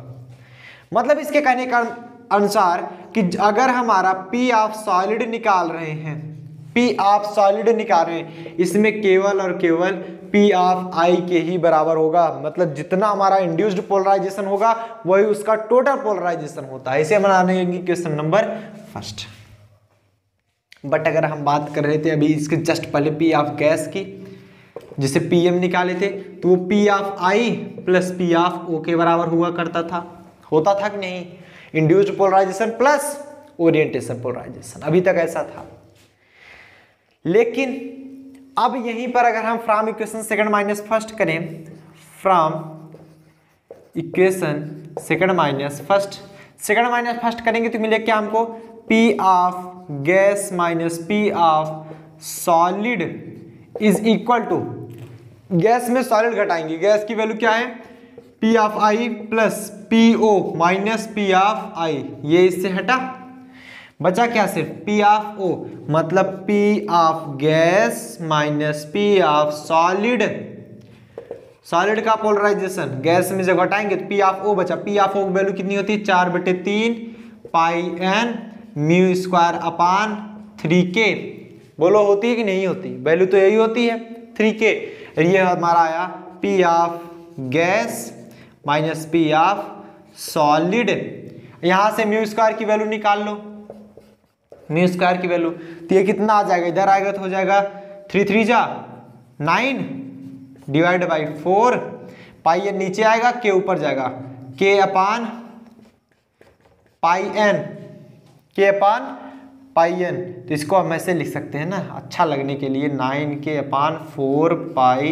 मतलब इसके कहने का अनुसार कि अगर हमारा पी ऑफ सॉलिड निकाल रहे हैं, पी ऑफ सॉलिड निकाल रहे हैं, इसमें केवल और केवल पी ऑफ आई के ही बराबर होगा। मतलब जितना हमारा इंड्यूस्ड पोलराइजेशन होगा वही उसका टोटल पोलराइजेशन होता है। इसे हम बनाएंगे क्वेश्चन नंबर फर्स्ट। बट अगर हम बात कर रहे थे अभी इसके जस्ट पहले पी ऑफ गैस की, जिसे पीएम निकाले थे, तो वो P of I plus P of O के बराबर हुआ करता था, होता था कि नहीं? Induced polarisation plus orientation polarisation, अभी तक ऐसा था। लेकिन अब यहीं पर अगर हम from equation second minus first करें, from equation second minus first करेंगे तो मिलेगा क्या हमको? P of gas minus P of solid is equal to, gas में सॉलिड घटाएंगे, गैस की वैल्यू क्या है? P of I plus P O minus P of I, ये इससे हटा, बचा क्या? सिर्फ पी ऑफ ओ, मतलब P of gas minus P of solid, solid का पोलराइजेशन गैस में जब घटाएंगे तो पी ऑफ ओ बचा। पी ऑफ ओ की वैल्यू कितनी होती है? 4/3 πn μ² अपॉन 3k, बोलो होती है कि नहीं होती? वैल्यू तो यही होती है 3k। ये हमारा आया P of gas minus P of solid. यहाँ से μ² की वैल्यू निकाल लो, म्यू स्क्वायर की वैल्यू, तो ये कितना आ जाएगा? इधर आएगा तो हो जाएगा 3×3 जा 9 डिवाइड बाई 4 पाई एन नीचे आएगा के ऊपर जाएगा के अपान पाई एन तो इसको हम ऐसे लिख सकते हैं ना अच्छा लगने के लिए 9 के अपान 4 पाई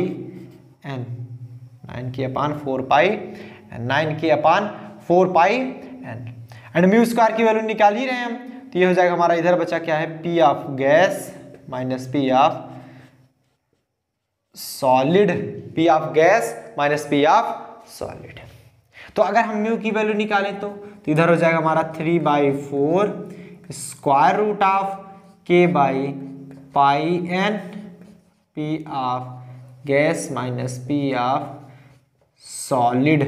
एन 9 के upon 4 pi N and mu square की वैल्यू निकाल ही रहे हैं हम तो ये हो जाएगा हमारा इधर बचा क्या है P of gas minus P of solid तो अगर हम म्यू की वैल्यू निकालें तो इधर हो जाएगा हमारा 3/4 स्क्वायर रूट ऑफ के by pi N P of gas minus P of solid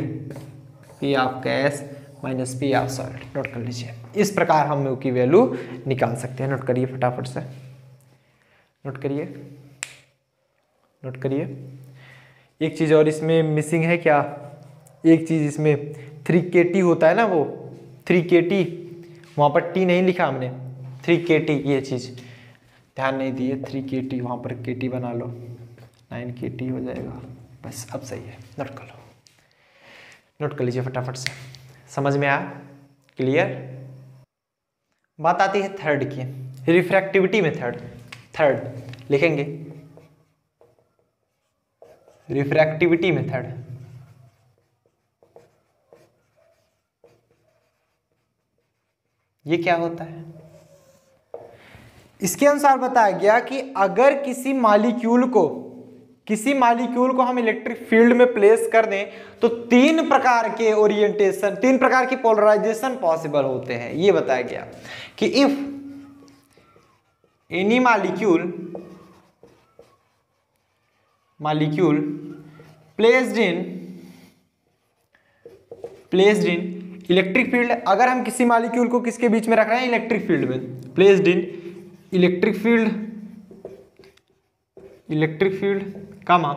note कर लीजिए। इस प्रकार हम म्यू की वैल्यू निकाल सकते हैं। नोट करिए फटाफट से एक चीज़ और इसमें मिसिंग है क्या, एक चीज़ इसमें 3 KT होता है ना, वो 3 KT वहाँ पर T नहीं लिखा हमने 3 KT, ये चीज़ ध्यान नहीं दिए। 3 KT वहाँ पर KT बना लो, 9 KT हो जाएगा बस। अब सही है, नोट कर लो, नोट कर लीजिए फटाफट से। समझ में आया? क्लियर? बात आती है थर्ड की, रिफ्रैक्टिविटी में। थर्ड लिखेंगे रिफ्रैक्टिविटी मेथड। ये क्या होता है? इसके अनुसार बताया गया कि अगर किसी मॉलिक्यूल को हम इलेक्ट्रिक फील्ड में प्लेस कर दें तो 3 प्रकार के ओरिएंटेशन, 3 प्रकार की पोलराइजेशन पॉसिबल होते हैं। ये बताया गया कि if any molecule placed in electric field, अगर हम किसी मॉलिक्यूल को किसके बीच में रख रहे हैं, इलेक्ट्रिक फील्ड में, placed in electric field comma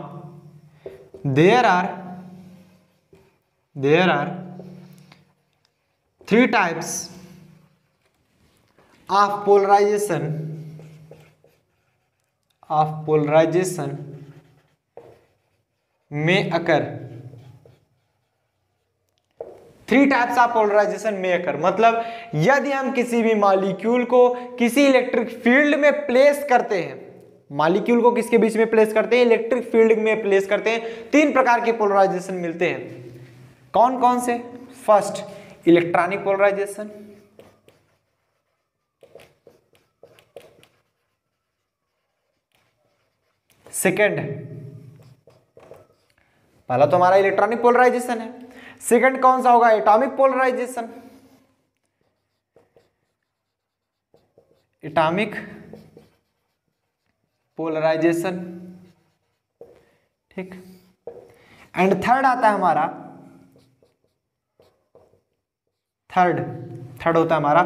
there are 3 types of polarisation में अकर 3 टाइप्स ऑफ पोलराइजेशन में अकर, मतलब यदि हम किसी भी मॉलिक्यूल को किसी इलेक्ट्रिक फील्ड में प्लेस करते हैं, मॉलिक्यूल को किसके बीच में प्लेस करते हैं, इलेक्ट्रिक फील्ड में प्लेस करते हैं, 3 प्रकार के पोलराइजेशन मिलते हैं। कौन कौन से? फर्स्ट इलेक्ट्रॉनिक पोलराइजेशन, सेकेंड, पहला तो हमारा इलेक्ट्रॉनिक पोलराइजेशन है, सेकंड कौन सा होगा, एटॉमिक पोलराइजेशन। ठीक, एंड थर्ड आता है हमारा थर्ड होता है हमारा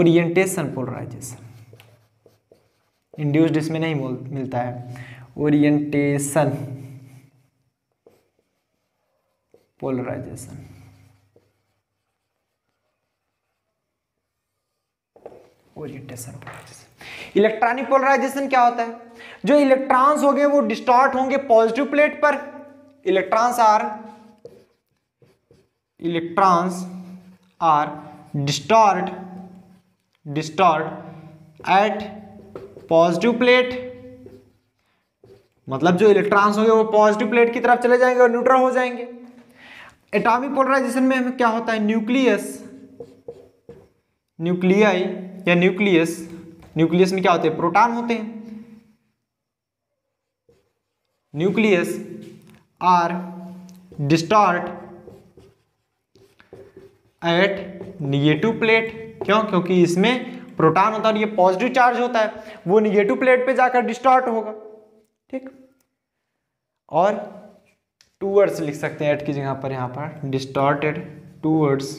ओरिएंटेशन पोलराइजेशन। इंड्यूस्ड इसमें नहीं मिलता है, ओरिएंटेशन पोलराइजेशन। इलेक्ट्रॉनिक पोलराइजेशन क्या होता है? जो इलेक्ट्रॉन्स होंगे वो डिस्टॉर्ट होंगे पॉजिटिव प्लेट पर। Electrons are distort at positive plate, मतलब जो इलेक्ट्रॉन्स होंगे वो पॉजिटिव प्लेट की तरफ चले जाएंगे और न्यूट्रल हो जाएंगे। एटॉमिक पोलराइजेशन में क्या होता है, न्यूक्लियस में क्या होते हैं, प्रोटॉन होते हैं। Nucleus are distort at negative plate, क्यों? क्योंकि इसमें प्रोटॉन होता है और ये पॉजिटिव चार्ज होता है, वो निगेटिव प्लेट पे जाकर डिस्टॉर्ट होगा। ठीक, और टूवर्ड्स लिख सकते हैं एट की जगह पर, यहाँ पर distorted towards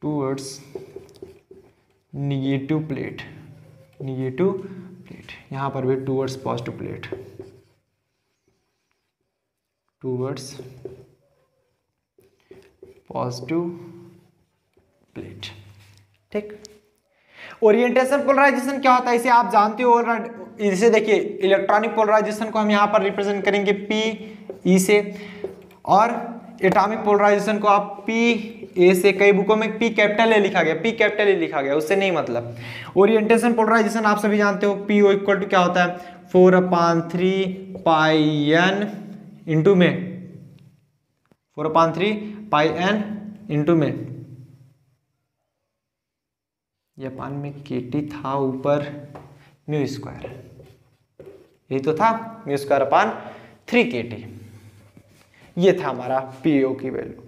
towards negative plate, यहाँ पर भी टूवर्ड्स पॉजिटिव प्लेट, ठीक। ओरिएंटेशन पोलराइजेशन क्या होता है इसे आप जानते हो, इसे देखिए इलेक्ट्रॉनिक पोलराइजेशन को हम यहाँ पर रिप्रेजेंट करेंगे पी ई से, और एटॉमिक पोलराइजेशन को आप पी ए से, कई बुकों में पी कैपिटल ए लिखा गया, पी कैपिटल ए लिखा गया, उससे नहीं मतलब। ओरिएंटेशन पोलराइजेशन आप सभी जानते हो पी ओ इक्वल टू क्या होता है 4/3 पाई एन इंटू में 4/3 पाई एन इंटू में, जापान में केटी था ऊपर म्यू स्क्वायर, यही तो था म्यू स्क्वायर अपान 3 KT, ये था हमारा पीओ की वैल्यू।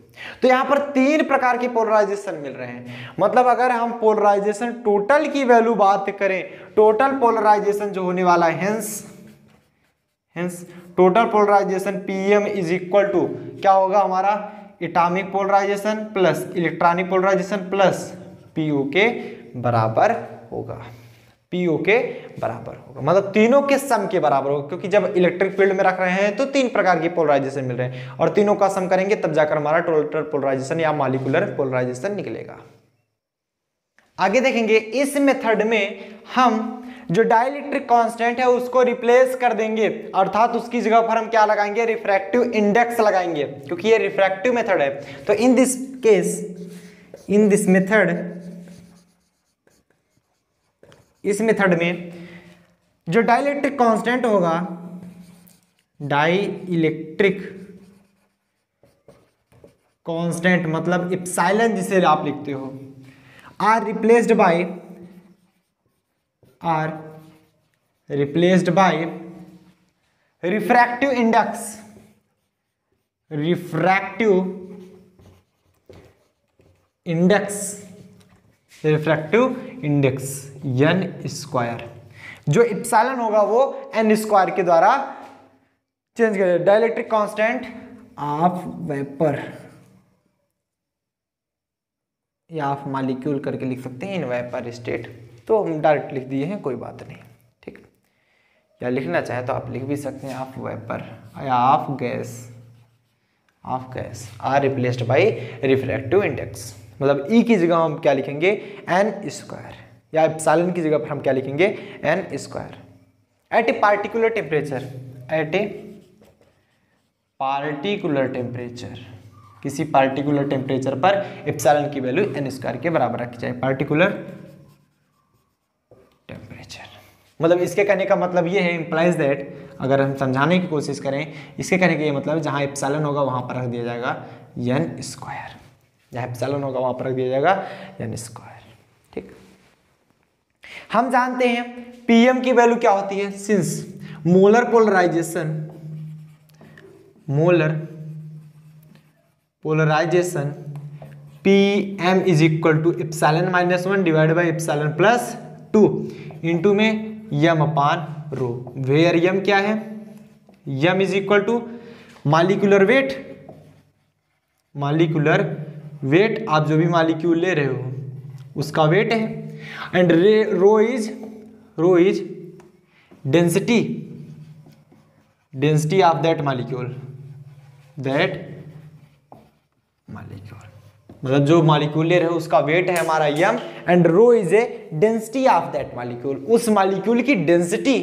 तो यहाँ पर 3 प्रकार के पोलराइजेशन मिल रहे हैं, मतलब अगर हम पोलराइजेशन टोटल की वैल्यू बात करें, टोटल पोलराइजेशन जो होने वाला है, hence total polarisation PM is equal to क्या होगा हमारा, atomic polarisation plus electronic polarisation plus PO के बराबर होगा, पीओ के बराबर होगा, मतलब तीनों के सम के बराबर होगा, क्योंकि जब इलेक्ट्रिक फील्ड में रख रहे हैं तो 3 प्रकार की पोलराइजेशन मिल रहे हैं और तीनों का सम करेंगे तब जाकर हमारा टोटल पोलराइजेशन या मॉलिक्यूलर पोलराइजेशन निकलेगा। आगे देखेंगे इस मेथड में हम जो डाइइलेक्ट्रिक कांस्टेंट है उसको रिप्लेस कर देंगे, अर्थात उसकी जगह पर हम क्या लगाएंगे, रिफ्रैक्टिव इंडेक्स लगाएंगे, क्योंकि ये रिफ्रैक्टिव मेथड है। तो in this case, in this method, इस मेथड में जो डाइइलेक्ट्रिक कांस्टेंट होगा, डाइइलेक्ट्रिक कांस्टेंट मतलब एप्सिलॉन जिसे आप लिखते हो, are replaced by refractive index, refractive index n square, जो एप्सिलॉन होगा वो n स्क्वायर के द्वारा चेंज कर, डाइइलेक्ट्रिक कांस्टेंट ऑफ वेपर या ऑफ मॉलिक्यूल करके लिख सकते हैं, इन वेपर स्टेट, तो हम डायरेक्ट लिख दिए हैं, कोई बात नहीं, ठीक, या लिखना चाहे तो आप लिख भी सकते हैं ऑफ वेपर या of gas, of gas are replaced by refractive index, मतलब ई की जगह हम क्या लिखेंगे एन स्क्वायर, या एप्सिलॉन की जगह पर हम क्या लिखेंगे N square, at a particular temperature, at a particular temperature, किसी पार्टिकुलर टेम्परेचर पर एप्सिलॉन की वैल्यू एन स्क्वायर के बराबर रखी जाए, पार्टिकुलर टेम्परेचर, मतलब इसके कहने का मतलब ये है, इम्प्लाइज दैट, अगर हम समझाने की कोशिश करें, इसके कहने का ये मतलब जहाँ एप्सिलॉन होगा वहाँ पर रख दिया जाएगा एन स्क्वायर, जहाँ एप्सिलॉन होगा वहाँ पर रख दिया जाएगा एन स्क्वायर, ठीक। हम जानते हैं पीएम की वैल्यू क्या होती है, since molar polarisation, PM is equal to epsilon minus 1 divide by epsilon plus 2 into में M upon rho, where M क्या है, M is equal to molecular weight, आप जो भी मॉलिक्यूल ले रहे हो उसका वेट है, and rho is density, of that molecule, मतलब जो मॉलिक्यूल ले रहे हो उसका वेट है हमारा M, and rho is a density of that molecule, उस मॉलिक्यूल की डेंसिटी।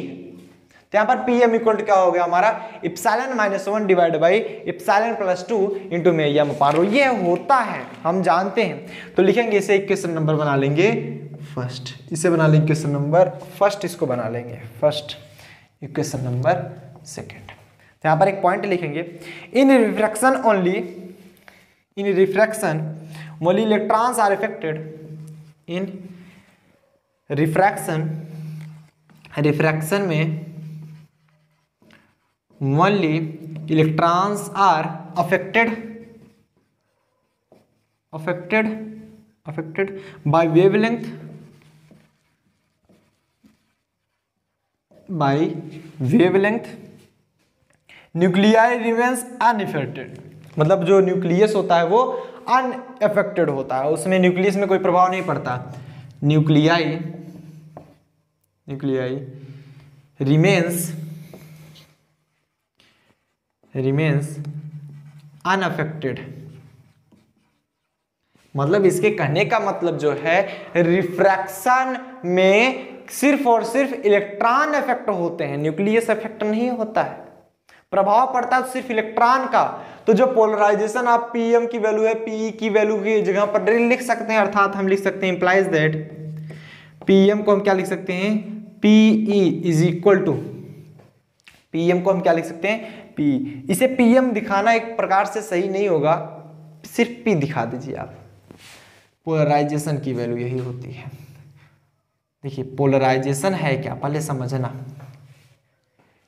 तो यहाँ पर पीएम इक्वल टू क्या हो गया हमारा epsilon minus 1 divide by epsilon plus 2 into में यम अपान रो, ये होता है, हम जानते हैं। तो लिखेंगे इसे क्वेश्चन नंबर बना लेंगे फर्स्ट, इसे बना लेंगे क्वेश्चन नंबर फर्स्ट, इसको बना लेंगे फर्स्ट, क्वेश्चन नंबर सेकेंड। तो यहाँ पर एक पॉइंट लिखेंगे, in refraction only electrons are affected, in refraction में only electrons are affected by wavelength nuclei remains unaffected, मतलब जो न्यूक्लियस होता है वो अनएफेक्टेड होता है, उसमें न्यूक्लियस में कोई प्रभाव नहीं पड़ता, न्यूक्लियाई remains unaffected मतलब इसके कहने का मतलब जो है रिफ्रैक्शन में सिर्फ और सिर्फ इलेक्ट्रॉन इफेक्ट होते हैं, न्यूक्लियस इफेक्ट नहीं होता है। प्रभाव पड़ता है सिर्फ इलेक्ट्रॉन का। तो जो पोलराइजेशन आप पीएम की वैल्यू है पीई की वैल्यू की जगह पर लिख सकते हैं, अर्थात हम लिख सकते हैं इंप्लाइज दैट पीएम को हम क्या लिख सकते हैं PE is equal to, PM को हम क्या लिख सकते हैं पी। इसे पीएम दिखाना एक प्रकार से सही नहीं होगा, सिर्फ पी दिखा दीजिए आप। पोलराइजेशन की वैल्यू यही होती है। देखिए पोलराइजेशन है क्या पहले समझना।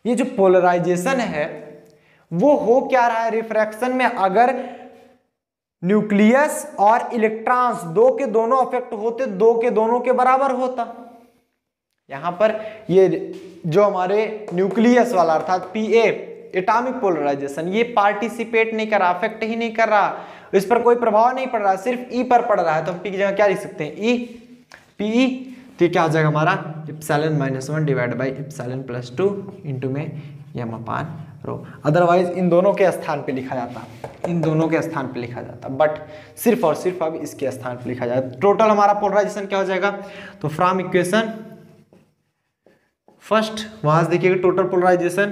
ये जो पोलराइजेशन है वो हो क्या रहा है रिफ्रैक्शन में, अगर न्यूक्लियस और इलेक्ट्रॉन्स दो के दोनों अफेक्ट होते दो के दोनों के बराबर होता। यहां पर ये जो हमारे न्यूक्लियस वाला अर्थात पीए एटॉमिक पोलराइजेशन ये पार्टिसिपेट नहीं कर रहा, अफेक्ट ही नहीं कर रहा, इस पर कोई प्रभाव नहीं पड़ रहा, सिर्फ ई पर पड़ रहा है। तो हम पी की जगह क्या लिख सकते हैं ई पीई। तो क्या हो जाएगा हमारा epsilon minus 1 divide by epsilon plus 2 into में M upon row. Otherwise in दोनों के स्थान पे लिखा जाता, इन दोनों के स्थान पे लिखा जाता, बट सिर्फ और सिर्फ अब इसके स्थान पे लिखा जाता। टोटल हमारा पोलराइजेशन क्या हो जाएगा, तो फ्रॉम इक्वेशन फर्स्ट वहां से देखिएगा total polarisation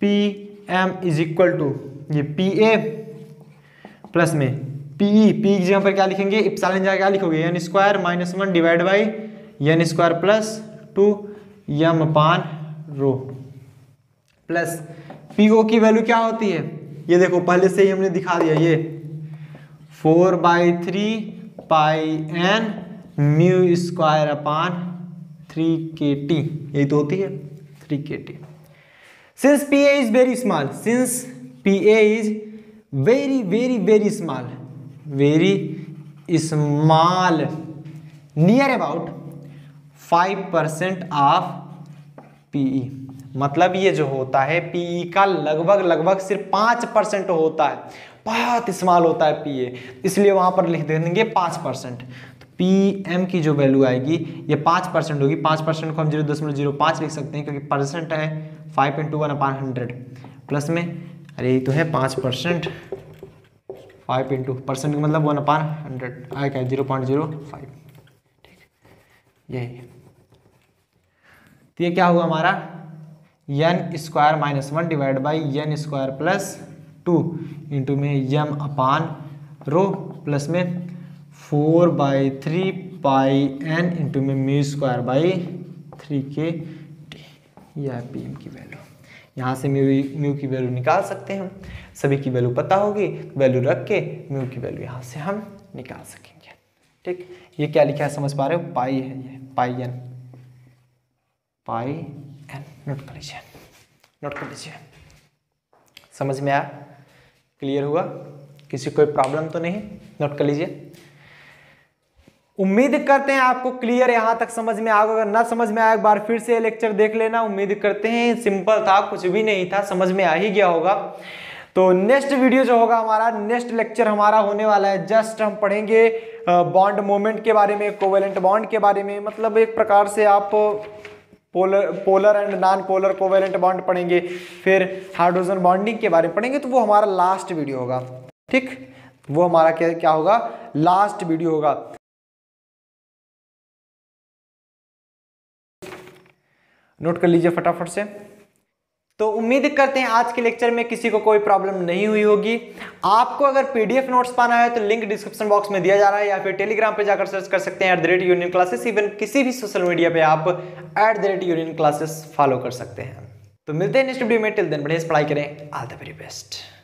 P M is equal to ये पी ए प्लस में पीई। पी की जगह पर क्या लिखेंगे इप्सिलन, जगह क्या लिखोगे N square minus 1 divide by N square plus 2 M upon rho plus PO की वैल्यू क्या होती है, ये देखो पहले से ही हमने दिखा दिया ये 4/3 pi N mu square upon 3 kT, यही तो होती है 3 kT। Since P A is very small, since P A is very very very small, very small near about 5% of PE. मतलब ये जो होता है पीई का लगभग लगभग सिर्फ 5% होता है, बहुत स्मॉल होता है पीए, इसलिए वहां पर लिख देंगे 5%। तो पी एम की जो वैल्यू आएगी ये 5% होगी, 5% को हम 0.05 लिख सकते हैं क्योंकि परसेंट है 5 × 1/100 प्लस में, अरे यही तो है 5%, 5 × परसेंट का मतलब 1/100 आएगा 0.05, यही। तो ये क्या हुआ हमारा N square minus 1 divide by N square plus 2 into में यम अपान रो प्लस में 4/3 पाई एन इंटू में म्यू स्क्वायर बाई 3 kT। यह पी एम की वैल्यू, यहाँ से म्यू की वैल्यू निकाल सकते हैं हम, सभी की वैल्यू पता होगी, वैल्यू रख के म्यू की वैल्यू यहाँ से हम निकाल सकेंगे। ठीक, ये क्या लिखा है समझ पा रहे हो, पाई है ये pi N, pi N note कर लीजिए, नोट कर लीजिए। समझ में आया, क्लियर हुआ, किसी कोई प्रॉब्लम तो नहीं, नोट कर लीजिए। उम्मीद करते हैं आपको क्लियर यहाँ तक समझ में आ गया। अगर ना समझ में आया एक बार फिर से लेक्चर देख लेना। उम्मीद करते हैं सिंपल था, कुछ भी नहीं था, समझ में आ ही गया होगा। तो नेक्स्ट वीडियो जो होगा हमारा, नेक्स्ट लेक्चर हमारा होने वाला है, जस्ट हम पढ़ेंगे बॉन्ड मोमेंट के बारे में, कोवेलेंट बॉन्ड के बारे में, मतलब एक प्रकार से आप polar and non polar covalent bond पढ़ेंगे, फिर हाइड्रोजन बॉन्डिंग के बारे में पढ़ेंगे। तो वो हमारा लास्ट वीडियो होगा। ठीक, वो हमारा क्या होगा, लास्ट वीडियो होगा। नोट कर लीजिए फटाफट से। तो उम्मीद करते हैं आज के लेक्चर में किसी को कोई प्रॉब्लम नहीं हुई होगी। आपको अगर पीडीएफ नोट्स पाना है तो लिंक डिस्क्रिप्शन बॉक्स में दिया जा रहा है, या फिर टेलीग्राम पे जाकर सर्च कर सकते हैं @union classes। इवन किसी भी सोशल मीडिया पे आप @union classes फॉलो कर सकते हैं। तो मिलते हैं नेक्स्ट वीडियो में, टिल देन बढ़िया से पढ़ाई करें। All the very best.